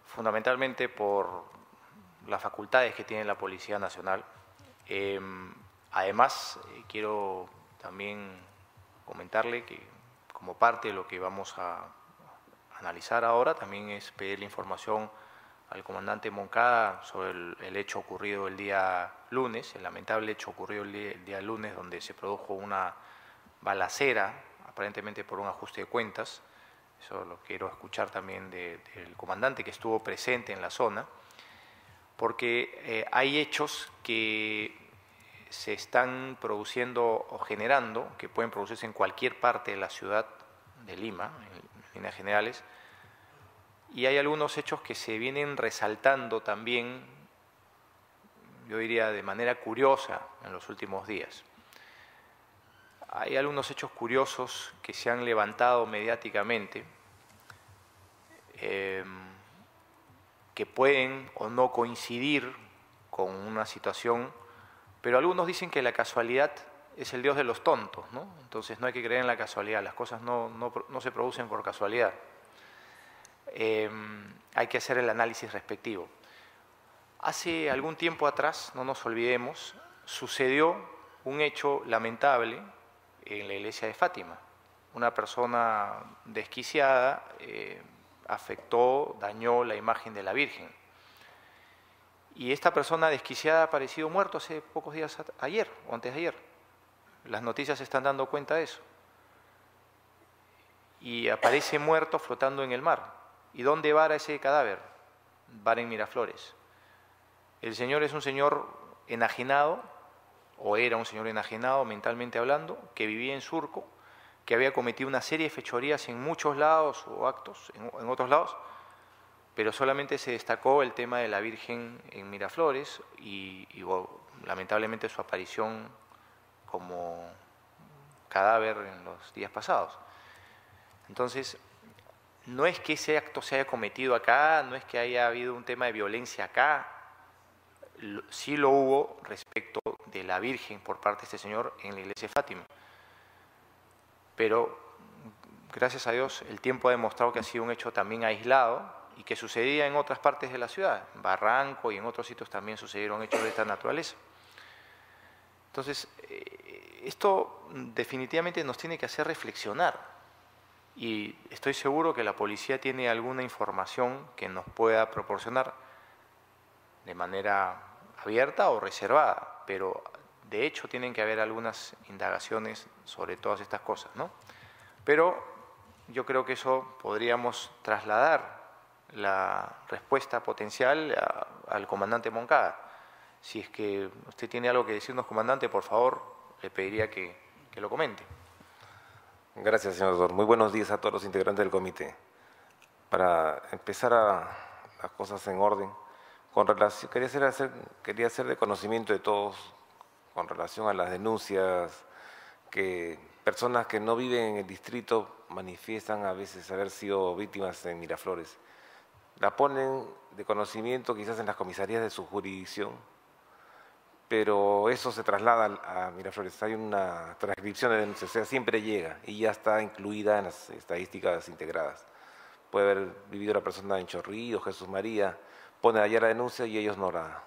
fundamentalmente por las facultades que tiene la Policía Nacional. Además, quiero también comentarle que como parte de lo que vamos a analizar ahora también es pedirle información al comandante Moncada sobre el hecho ocurrido el día lunes, el lamentable hecho ocurrido el día lunes, donde se produjo una balacera, aparentemente por un ajuste de cuentas. Eso lo quiero escuchar también del comandante que estuvo presente en la zona, porque hay hechos que se están produciendo o generando, que pueden producirse en cualquier parte de la ciudad de Lima, en líneas generales, y hay algunos hechos que se vienen resaltando también, yo diría de manera curiosa, en los últimos días. Hay algunos hechos curiosos que se han levantado mediáticamente, que pueden o no coincidir con una situación, pero algunos dicen que la casualidad es el Dios de los tontos, ¿no? Entonces no hay que creer en la casualidad, las cosas no se producen por casualidad. Hay que hacer el análisis respectivo. Hace algún tiempo atrás, no nos olvidemos, sucedió un hecho lamentable en la iglesia de Fátima. Una persona desquiciada afectó, dañó la imagen de la Virgen. Y esta persona desquiciada ha aparecido muerto hace pocos días, ayer o antes de ayer. Las noticias están dando cuenta de eso. Y aparece muerto flotando en el mar. ¿Y dónde vara ese cadáver? Vara en Miraflores. El señor es un señor enajenado, o era un señor enajenado mentalmente hablando, que vivía en Surco, que había cometido una serie de fechorías en muchos lados o actos, en otros lados, pero solamente se destacó el tema de la Virgen en Miraflores y lamentablemente su aparición como cadáver en los días pasados. Entonces, no es que ese acto se haya cometido acá, no es que haya habido un tema de violencia acá, sí lo hubo respecto de la Virgen por parte de este señor en la iglesia de Fátima. Pero, gracias a Dios, el tiempo ha demostrado que ha sido un hecho también aislado y que sucedía en otras partes de la ciudad, en Barranco y en otros sitios también sucedieron hechos de esta naturaleza. Entonces, esto definitivamente nos tiene que hacer reflexionar. Y estoy seguro que la policía tiene alguna información que nos pueda proporcionar de manera abierta o reservada, pero de hecho tienen que haber algunas indagaciones sobre todas estas cosas, ¿no? Pero yo creo que eso podríamos trasladar la respuesta potencial al comandante Moncada. Si es que usted tiene algo que decirnos, comandante, por favor, le pediría que lo comente. Gracias, señor doctor. Muy buenos días a todos los integrantes del comité. Para empezar las cosas en orden, con relación, quería hacer de conocimiento de todos con relación a las denuncias que personas que no viven en el distrito manifiestan a veces haber sido víctimas en Miraflores. La ponen de conocimiento quizás en las comisarías de su jurisdicción, pero eso se traslada a Miraflores, hay una transcripción de denuncias, o sea, siempre llega y ya está incluida en las estadísticas integradas. Puede haber vivido la persona en Chorrillos, Jesús María, pone allá la denuncia y ellos nos la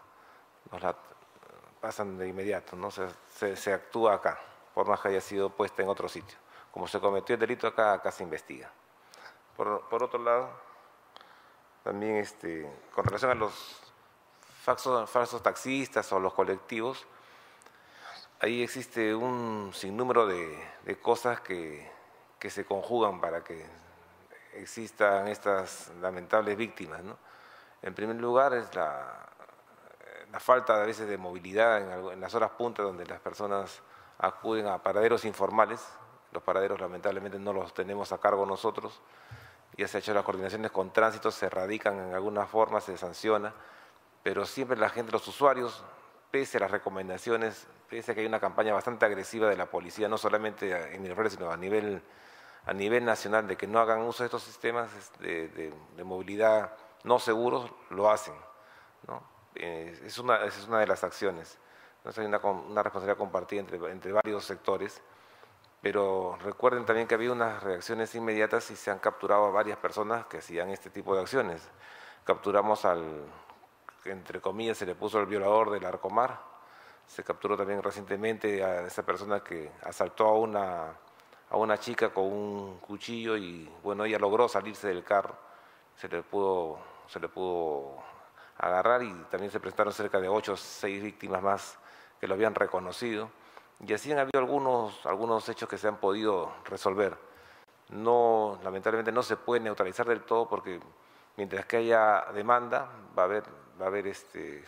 pasan de inmediato, ¿no? Se actúa acá, por más que haya sido puesta en otro sitio. Como se cometió el delito acá, acá se investiga. Por otro lado, también con relación a los falsos taxistas o los colectivos, ahí existe un sinnúmero de cosas que se conjugan para que existan estas lamentables víctimas, ¿no? En primer lugar es la falta a veces de movilidad en las horas puntas donde las personas acuden a paraderos informales, los paraderos lamentablemente no los tenemos a cargo nosotros, ya se han hecho las coordinaciones con tránsito, se erradican en alguna forma, se sanciona, pero siempre la gente, los usuarios, pese a las recomendaciones, pese a que hay una campaña bastante agresiva de la policía, no solamente en Miraflores, sino a nivel nacional, de que no hagan uso de estos sistemas de movilidad no seguros, lo hacen, ¿no? Es una de las acciones. Entonces hay una responsabilidad compartida entre varios sectores, pero recuerden también que ha habido unas reacciones inmediatas y se han capturado a varias personas que hacían este tipo de acciones. Capturamos al, entre comillas, se le puso el violador del Arcomar. Se capturó también recientemente a esa persona que asaltó a una chica con un cuchillo y, bueno, ella logró salirse del carro. Se le pudo agarrar y también se presentaron cerca de 8 o 6 víctimas más que lo habían reconocido. Y así han habido algunos hechos que se han podido resolver. No, lamentablemente no se puede neutralizar del todo porque mientras que haya demanda va a haber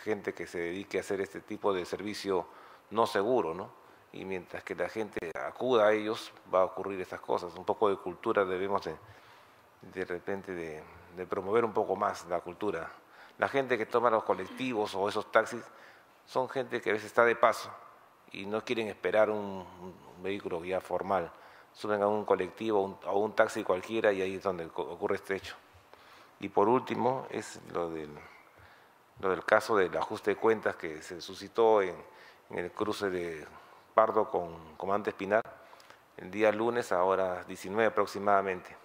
gente que se dedique a hacer este tipo de servicio no seguro, ¿no? Y mientras que la gente acuda a ellos, va a ocurrir estas cosas. Un poco de cultura debemos de repente de promover un poco más la cultura. La gente que toma los colectivos o esos taxis son gente que a veces está de paso y no quieren esperar un vehículo ya formal. Suben a un colectivo o un taxi cualquiera y ahí es donde ocurre este hecho. Y por último es lo del caso del ajuste de cuentas que se suscitó en el cruce de Pardo con Comandante Espinar el día lunes a horas 19 aproximadamente.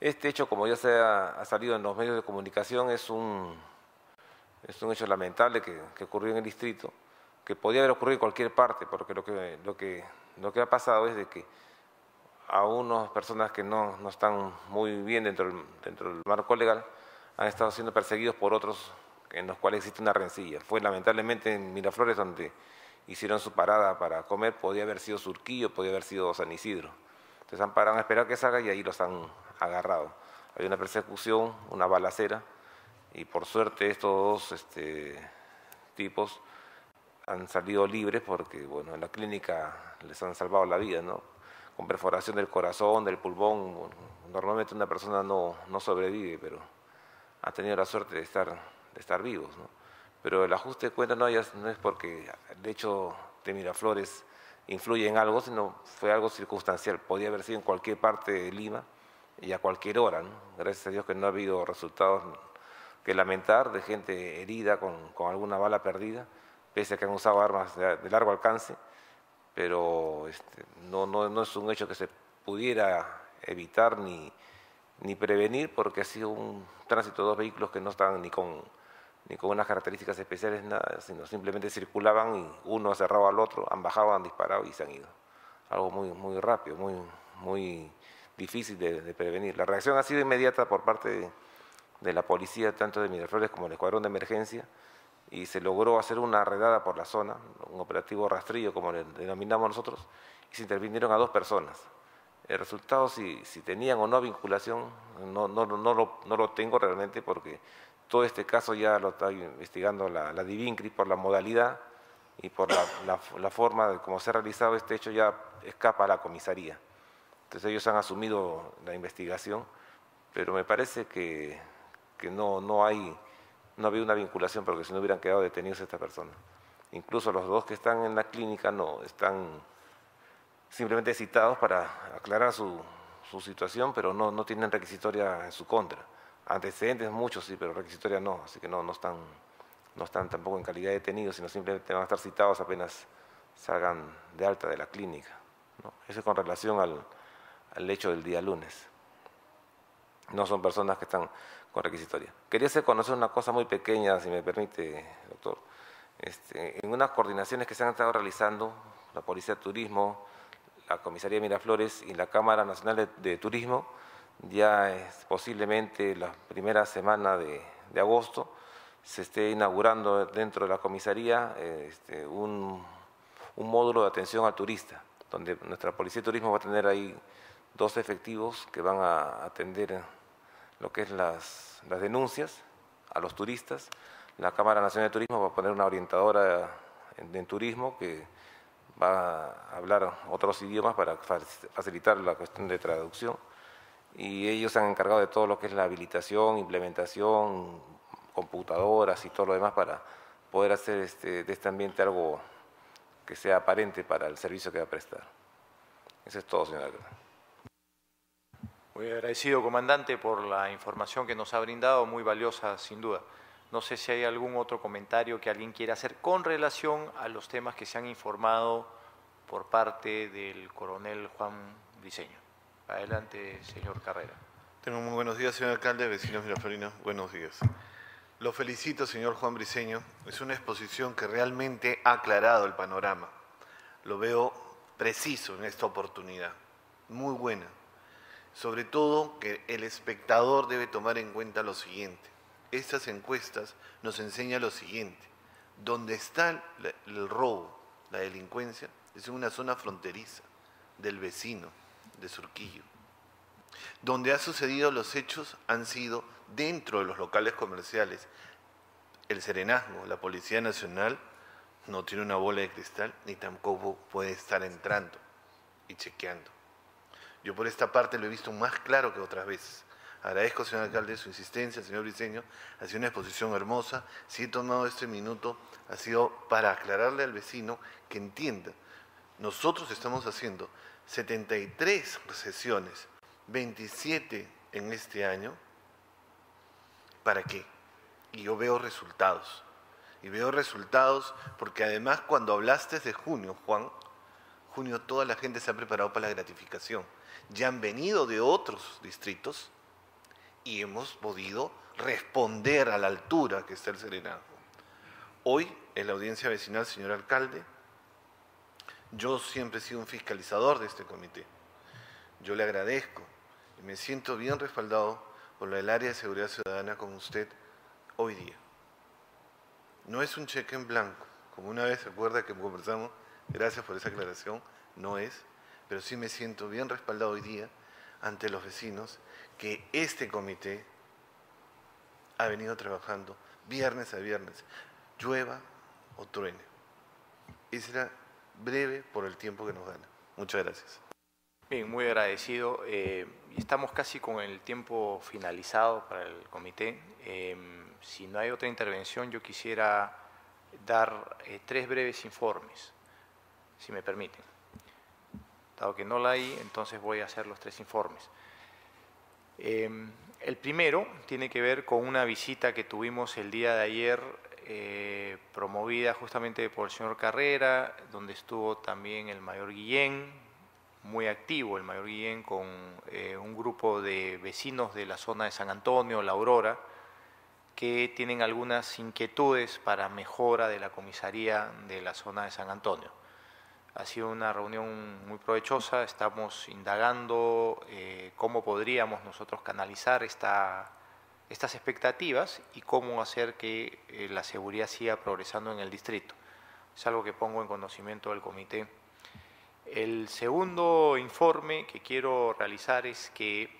Este hecho, como ya se ha salido en los medios de comunicación, es un hecho lamentable que ocurrió en el distrito, que podía haber ocurrido en cualquier parte, porque lo que ha pasado es de que a unas personas que no están muy bien dentro del marco legal han estado siendo perseguidos por otros en los cuales existe una rencilla. Fue lamentablemente en Miraflores donde hicieron su parada para comer, podía haber sido Surquillo, podía haber sido San Isidro. Entonces han parado a esperar que salga y ahí los han agarrado. Hay una persecución, una balacera y por suerte estos dos tipos han salido libres porque bueno, en la clínica les han salvado la vida, ¿no? Con perforación del corazón, del pulmón, bueno, normalmente una persona no sobrevive, pero ha tenido la suerte de estar vivos, ¿no? Pero el ajuste de cuentas no es porque el hecho de Miraflores influye en algo, sino fue algo circunstancial. Podía haber sido en cualquier parte de Lima y a cualquier hora, ¿no? Gracias a Dios que no ha habido resultados que lamentar de gente herida con alguna bala perdida, pese a que han usado armas de largo alcance, pero no es un hecho que se pudiera evitar ni prevenir, porque ha sido un tránsito de dos vehículos que no estaban ni con unas características especiales, nada, sino simplemente circulaban y uno ha cerrado al otro, han bajado, han disparado y se han ido. Algo muy, muy rápido, muy difícil de prevenir. La reacción ha sido inmediata por parte de la policía, tanto de Miraflores como del Escuadrón de Emergencia, y se logró hacer una redada por la zona, un operativo rastrillo, como le denominamos nosotros, y se intervinieron a dos personas. El resultado, si tenían o no vinculación, no lo tengo realmente, porque todo este caso ya lo está investigando la Divincri por la modalidad y por la forma de cómo se ha realizado este hecho, ya escapa a la comisaría. Entonces ellos han asumido la investigación, pero me parece que no había una vinculación, porque si no hubieran quedado detenidos estas personas. Incluso los dos que están en la clínica no están simplemente citados para aclarar su situación, pero no tienen requisitoria en su contra. Antecedentes muchos sí, pero requisitoria no, así que no están tampoco en calidad de detenidos, sino simplemente van a estar citados apenas salgan de alta de la clínica, ¿no? Eso es con relación al hecho del día lunes. No son personas que están con requisitoria. Quería hacer conocer una cosa muy pequeña, si me permite, doctor. En unas coordinaciones que se han estado realizando, la Policía de Turismo, la Comisaría de Miraflores y la Cámara Nacional de Turismo, ya es posiblemente la primera semana de agosto, se esté inaugurando dentro de la comisaría un módulo de atención al turista, donde nuestra Policía de Turismo va a tener ahí dos efectivos que van a atender lo que es las denuncias a los turistas. La Cámara Nacional de Turismo va a poner una orientadora en turismo que va a hablar otros idiomas para facilitar la cuestión de traducción. Y ellos se han encargado de todo lo que es la habilitación, implementación, computadoras y todo lo demás para poder hacer de este ambiente algo que sea aparente para el servicio que va a prestar. Eso es todo, señora. Muy agradecido, comandante, por la información que nos ha brindado, muy valiosa sin duda. No sé si hay algún otro comentario que alguien quiera hacer con relación a los temas que se han informado por parte del coronel Juan Briceño. Adelante, señor Carrera. Muy buenos días, señor alcalde, vecinos miraflorinos, buenos días. Lo felicito, señor Juan Briceño. Es una exposición que realmente ha aclarado el panorama. Lo veo preciso en esta oportunidad, muy buena. Sobre todo que el espectador debe tomar en cuenta lo siguiente. Estas encuestas nos enseñan lo siguiente. Donde está el robo, la delincuencia, es en una zona fronteriza del vecino, de Surquillo. Donde ha sucedido los hechos han sido dentro de los locales comerciales. El serenazgo, la Policía Nacional, no tiene una bola de cristal ni tampoco puede estar entrando y chequeando. Yo por esta parte lo he visto más claro que otras veces. Agradezco, señor alcalde, su insistencia, señor Briceño. Ha sido una exposición hermosa. Si he tomado este minuto, ha sido para aclararle al vecino que entienda. Nosotros estamos haciendo 73 sesiones, 27 en este año. ¿Para qué? Y yo veo resultados. Y veo resultados porque además cuando hablaste de junio, Juan, toda la gente se ha preparado para la gratificación. Ya han venido de otros distritos y hemos podido responder a la altura que está el serenazgo. Hoy, en la audiencia vecinal, señor alcalde, yo siempre he sido un fiscalizador de este comité. Yo le agradezco y me siento bien respaldado por el área de seguridad ciudadana con usted hoy día. No es un cheque en blanco, como una vez se acuerda que conversamos. Gracias por esa aclaración, no es, pero sí me siento bien respaldado hoy día ante los vecinos que este comité ha venido trabajando viernes a viernes, llueva o truene. Y será breve por el tiempo que nos gana. Muchas gracias. Bien, muy agradecido. Estamos casi con el tiempo finalizado para el comité. Si no hay otra intervención, yo quisiera dar tres breves informes, si me permiten. Dado que no la hay, entonces voy a hacer los tres informes. El primero tiene que ver con una visita que tuvimos el día de ayer, promovida justamente por el señor Carrera, donde estuvo también el mayor Guillén, muy activo el mayor Guillén, con un grupo de vecinos de la zona de San Antonio, La Aurora, que tienen algunas inquietudes para mejora de la comisaría de la zona de San Antonio. Ha sido una reunión muy provechosa, estamos indagando cómo podríamos nosotros canalizar estas expectativas y cómo hacer que la seguridad siga progresando en el distrito. Es algo que pongo en conocimiento del comité. El segundo informe que quiero realizar es que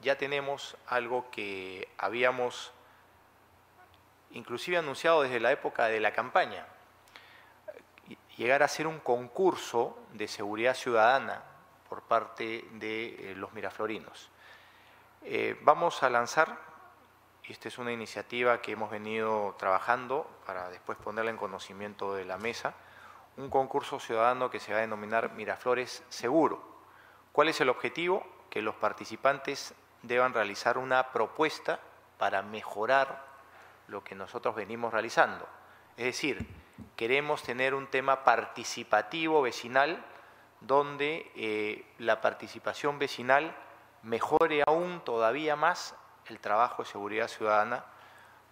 ya tenemos algo que habíamos inclusive anunciado desde la época de la campaña, llegar a hacer un concurso de seguridad ciudadana por parte de los miraflorinos. Vamos a lanzar, y esta es una iniciativa que hemos venido trabajando para después ponerla en conocimiento de la mesa, un concurso ciudadano que se va a denominar Miraflores Seguro. ¿Cuál es el objetivo? Que los participantes deban realizar una propuesta para mejorar lo que nosotros venimos realizando. Es decir, queremos tener un tema participativo vecinal donde la participación vecinal mejore aún todavía más el trabajo de seguridad ciudadana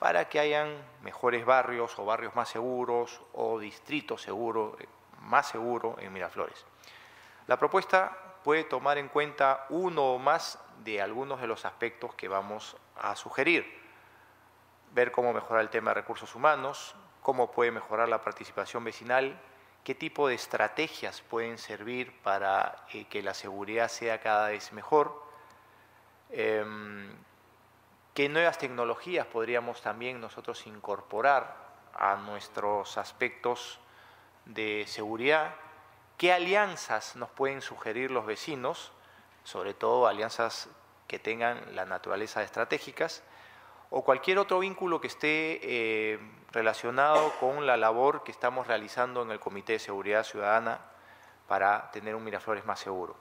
para que hayan mejores barrios o barrios más seguros o distritos seguros, más seguros en Miraflores. La propuesta puede tomar en cuenta uno o más de algunos de los aspectos que vamos a sugerir. Ver cómo mejorar el tema de recursos humanos, cómo puede mejorar la participación vecinal, qué tipo de estrategias pueden servir para que la seguridad sea cada vez mejor, qué nuevas tecnologías podríamos también nosotros incorporar a nuestros aspectos de seguridad, qué alianzas nos pueden sugerir los vecinos, sobre todo alianzas que tengan la naturaleza de estratégicas, o cualquier otro vínculo que esté relacionado con la labor que estamos realizando en el Comité de Seguridad Ciudadana para tener un Miraflores más seguro.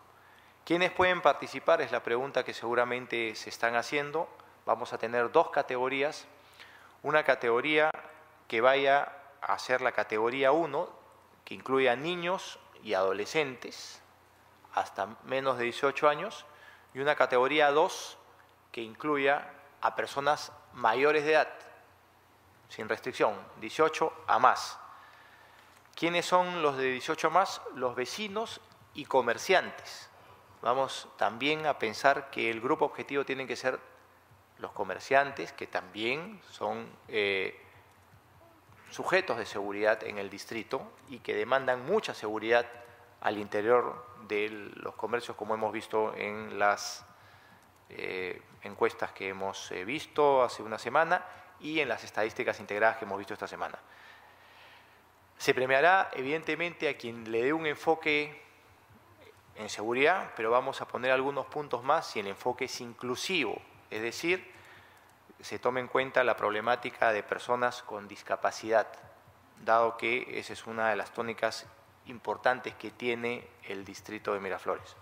¿Quiénes pueden participar? Es la pregunta que seguramente se están haciendo. Vamos a tener dos categorías. Una categoría que vaya a ser la categoría 1, que incluye a niños y adolescentes hasta menos de 18 años, y una categoría 2 que incluya a personas mayores de edad, sin restricción, 18 a más. ¿Quiénes son los de 18 a más? Los vecinos y comerciantes. Vamos también a pensar que el grupo objetivo tienen que ser los comerciantes, que también son sujetos de seguridad en el distrito y que demandan mucha seguridad al interior de los comercios, como hemos visto en las encuestas que hemos visto hace una semana y en las estadísticas integradas que hemos visto esta semana. Se premiará, evidentemente, a quien le dé un enfoque en seguridad, pero vamos a poner algunos puntos más si el enfoque es inclusivo, es decir, se tome en cuenta la problemática de personas con discapacidad, dado que esa es una de las tónicas importantes que tiene el distrito de Miraflores.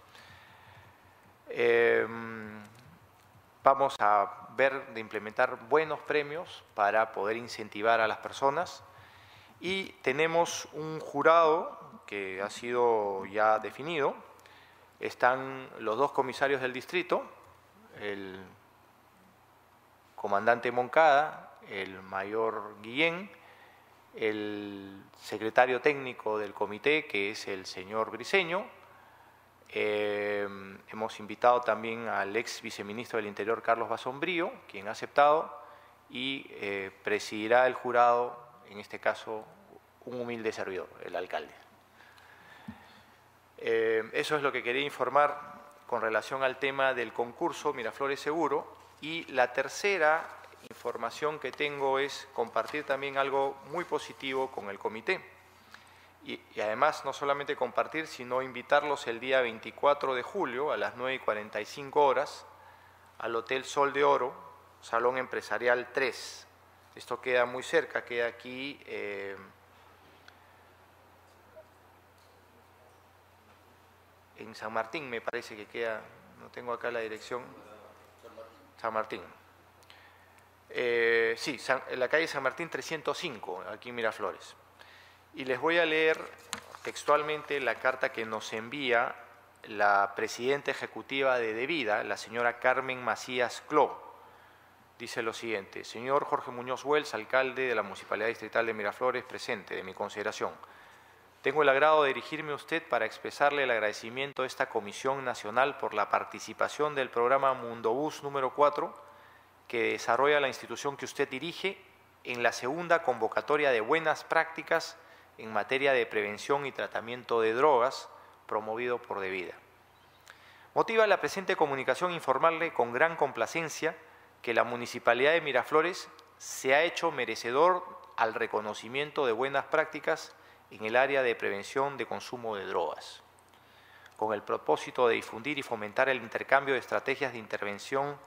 Vamos a ver de implementar buenos premios para poder incentivar a las personas y tenemos un jurado que ha sido ya definido. Están los dos comisarios del distrito, el comandante Moncada, el mayor Guillén, el secretario técnico del comité, que es el señor Briceño. Hemos invitado también al ex viceministro del Interior, Carlos Basombrío, quien ha aceptado y presidirá el jurado, en este caso, un humilde servidor, el alcalde. Eso es lo que quería informar con relación al tema del concurso Miraflores Seguro. Y la tercera información que tengo es compartir también algo muy positivo con el comité. Y además, no solamente compartir, sino invitarlos el día 24 de julio a las 9:45 horas al Hotel Sol de Oro, Salón Empresarial 3. Esto queda muy cerca, queda aquí en San Martín, me parece que queda, no tengo acá la dirección. San Martín. Sí, la calle San Martín 305, aquí en Miraflores. Y les voy a leer textualmente la carta que nos envía la presidenta ejecutiva de Devida, la señora Carmen Macías Cló. Dice lo siguiente: señor Jorge Muñoz Wells, alcalde de la Municipalidad Distrital de Miraflores, presente de mi consideración. Tengo el agrado de dirigirme a usted para expresarle el agradecimiento a esta Comisión Nacional por la participación del programa Mundobús número 4 que desarrolla la institución que usted dirige en la segunda convocatoria de buenas prácticas en materia de prevención y tratamiento de drogas promovido por Devida. Motiva la presente comunicación informarle con gran complacencia que la Municipalidad de Miraflores se ha hecho merecedor al reconocimiento de buenas prácticas en el área de prevención de consumo de drogas, con el propósito de difundir y fomentar el intercambio de estrategias de intervención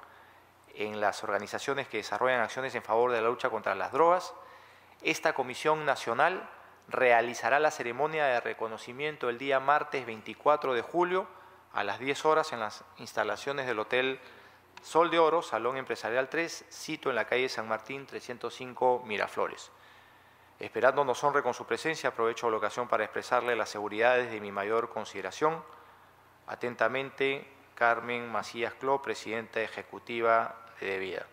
en las organizaciones que desarrollan acciones en favor de la lucha contra las drogas. Esta Comisión Nacional realizará la ceremonia de reconocimiento el día martes 24 de julio a las 10 horas en las instalaciones del Hotel Sol de Oro, Salón Empresarial 3, sito en la calle San Martín 305, Miraflores. Esperando nos honre con su presencia, aprovecho la ocasión para expresarle las seguridades de mi mayor consideración. Atentamente, Carmen Macías Cló, presidenta ejecutiva de Devida.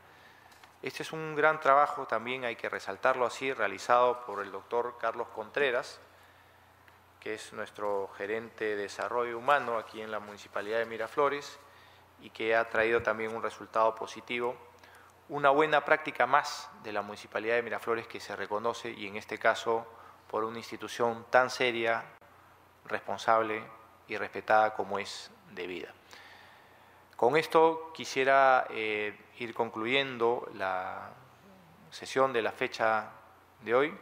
Este es un gran trabajo, también hay que resaltarlo así, realizado por el doctor Carlos Contreras, que es nuestro gerente de desarrollo humano aquí en la Municipalidad de Miraflores y que ha traído también un resultado positivo. Una buena práctica más de la Municipalidad de Miraflores que se reconoce, y en este caso por una institución tan seria, responsable y respetada como es Devida. Con esto quisiera ir concluyendo la sesión de la fecha de hoy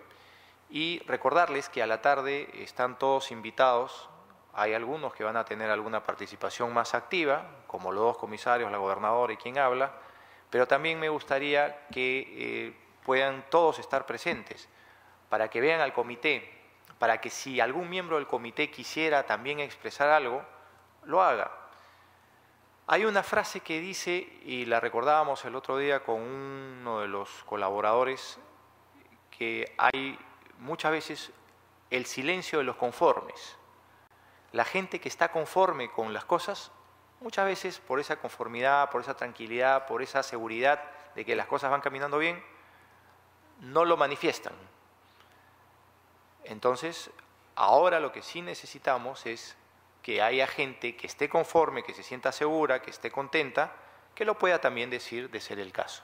y recordarles que a la tarde están todos invitados. Hay algunos que van a tener alguna participación más activa, como los dos comisarios, la gobernadora y quien habla, pero también me gustaría que puedan todos estar presentes para que vean al comité, para que si algún miembro del comité quisiera también expresar algo, lo haga. Hay una frase que dice, y la recordábamos el otro día con uno de los colaboradores, que hay muchas veces el silencio de los conformes. La gente que está conforme con las cosas, muchas veces por esa conformidad, por esa tranquilidad, por esa seguridad de que las cosas van caminando bien, no lo manifiestan. Entonces, ahora lo que sí necesitamos es que haya gente que esté conforme, que se sienta segura, que esté contenta, que lo pueda también decir de ser el caso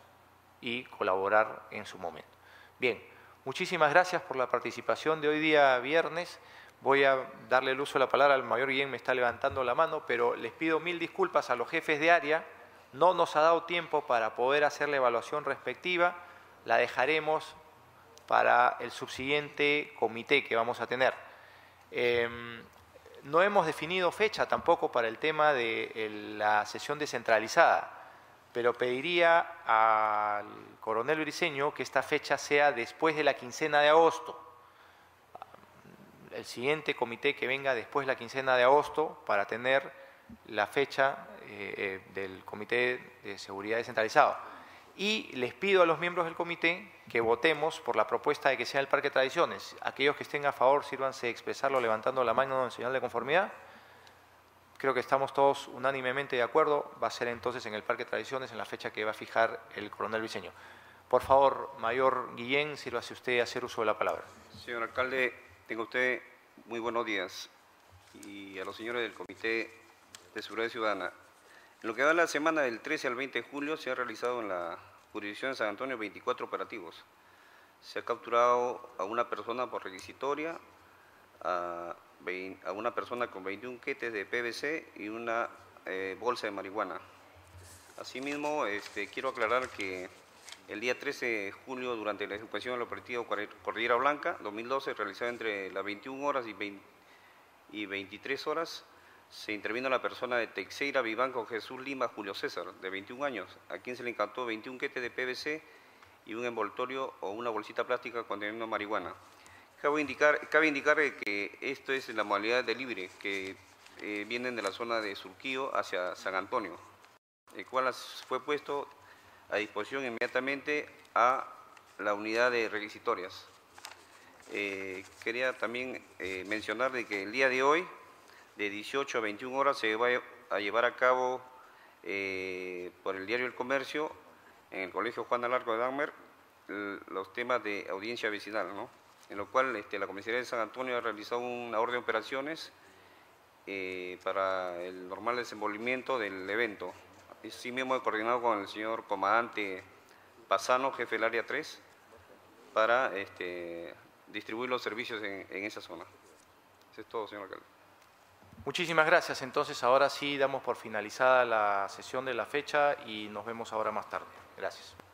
y colaborar en su momento. Bien, muchísimas gracias por la participación de hoy día viernes. Voy a darle el uso de la palabra al mayor Guillén, me está levantando la mano, pero les pido mil disculpas a los jefes de área. No nos ha dado tiempo para poder hacer la evaluación respectiva. La dejaremos para el subsiguiente comité que vamos a tener. No hemos definido fecha tampoco para el tema de la sesión descentralizada, pero pediría al coronel Briceño que esta fecha sea después de la quincena de agosto. El siguiente comité que venga después de la quincena de agosto para tener la fecha del Comité de Seguridad Descentralizado. Y les pido a los miembros del comité que votemos por la propuesta de que sea el Parque Tradiciones. Aquellos que estén a favor, sírvanse de expresarlo levantando la mano en señal de conformidad. Creo que estamos todos unánimemente de acuerdo. Va a ser entonces en el Parque Tradiciones, en la fecha que va a fijar el coronel Briceño. Por favor, mayor Guillén, sírvase usted a hacer uso de la palabra. Señor alcalde, tenga usted muy buenos días y a los señores del Comité de Seguridad Ciudadana. En lo que va la semana del 13 al 20 de julio se han realizado en la jurisdicción de San Antonio 24 operativos. Se ha capturado a una persona por requisitoria, a una persona con 21 quetes de PVC y una bolsa de marihuana. Asimismo, quiero aclarar que el día 13 de julio, durante la ejecución del operativo Cordillera Blanca 2012, realizado entre las 21 horas y 23 horas, se intervino la persona de Teixeira Vivanco Jesús Lima Julio César, de 21 años, a quien se le incautó 21 quetes de PVC y un envoltorio o una bolsita plástica conteniendo marihuana. Cabe indicar que esto es la modalidad de libre, que vienen de la zona de Surquío hacia San Antonio, el cual fue puesto a disposición inmediatamente a la unidad de requisitorias. Quería también mencionar de que el día de hoy, de 18 a 21 horas, se va a llevar a cabo por el diario El Comercio, en el Colegio Juan Alarco de Dammert, los temas de audiencia vecinal, ¿no? En lo cual la Comisaría de San Antonio ha realizado una orden de operaciones para el normal desenvolvimiento del evento. Sí mismo he coordinado con el señor comandante Pasano, jefe del área 3, para distribuir los servicios en esa zona. Eso es todo, señor alcalde. Muchísimas gracias. Entonces, ahora sí damos por finalizada la sesión de la fecha y nos vemos ahora más tarde. Gracias.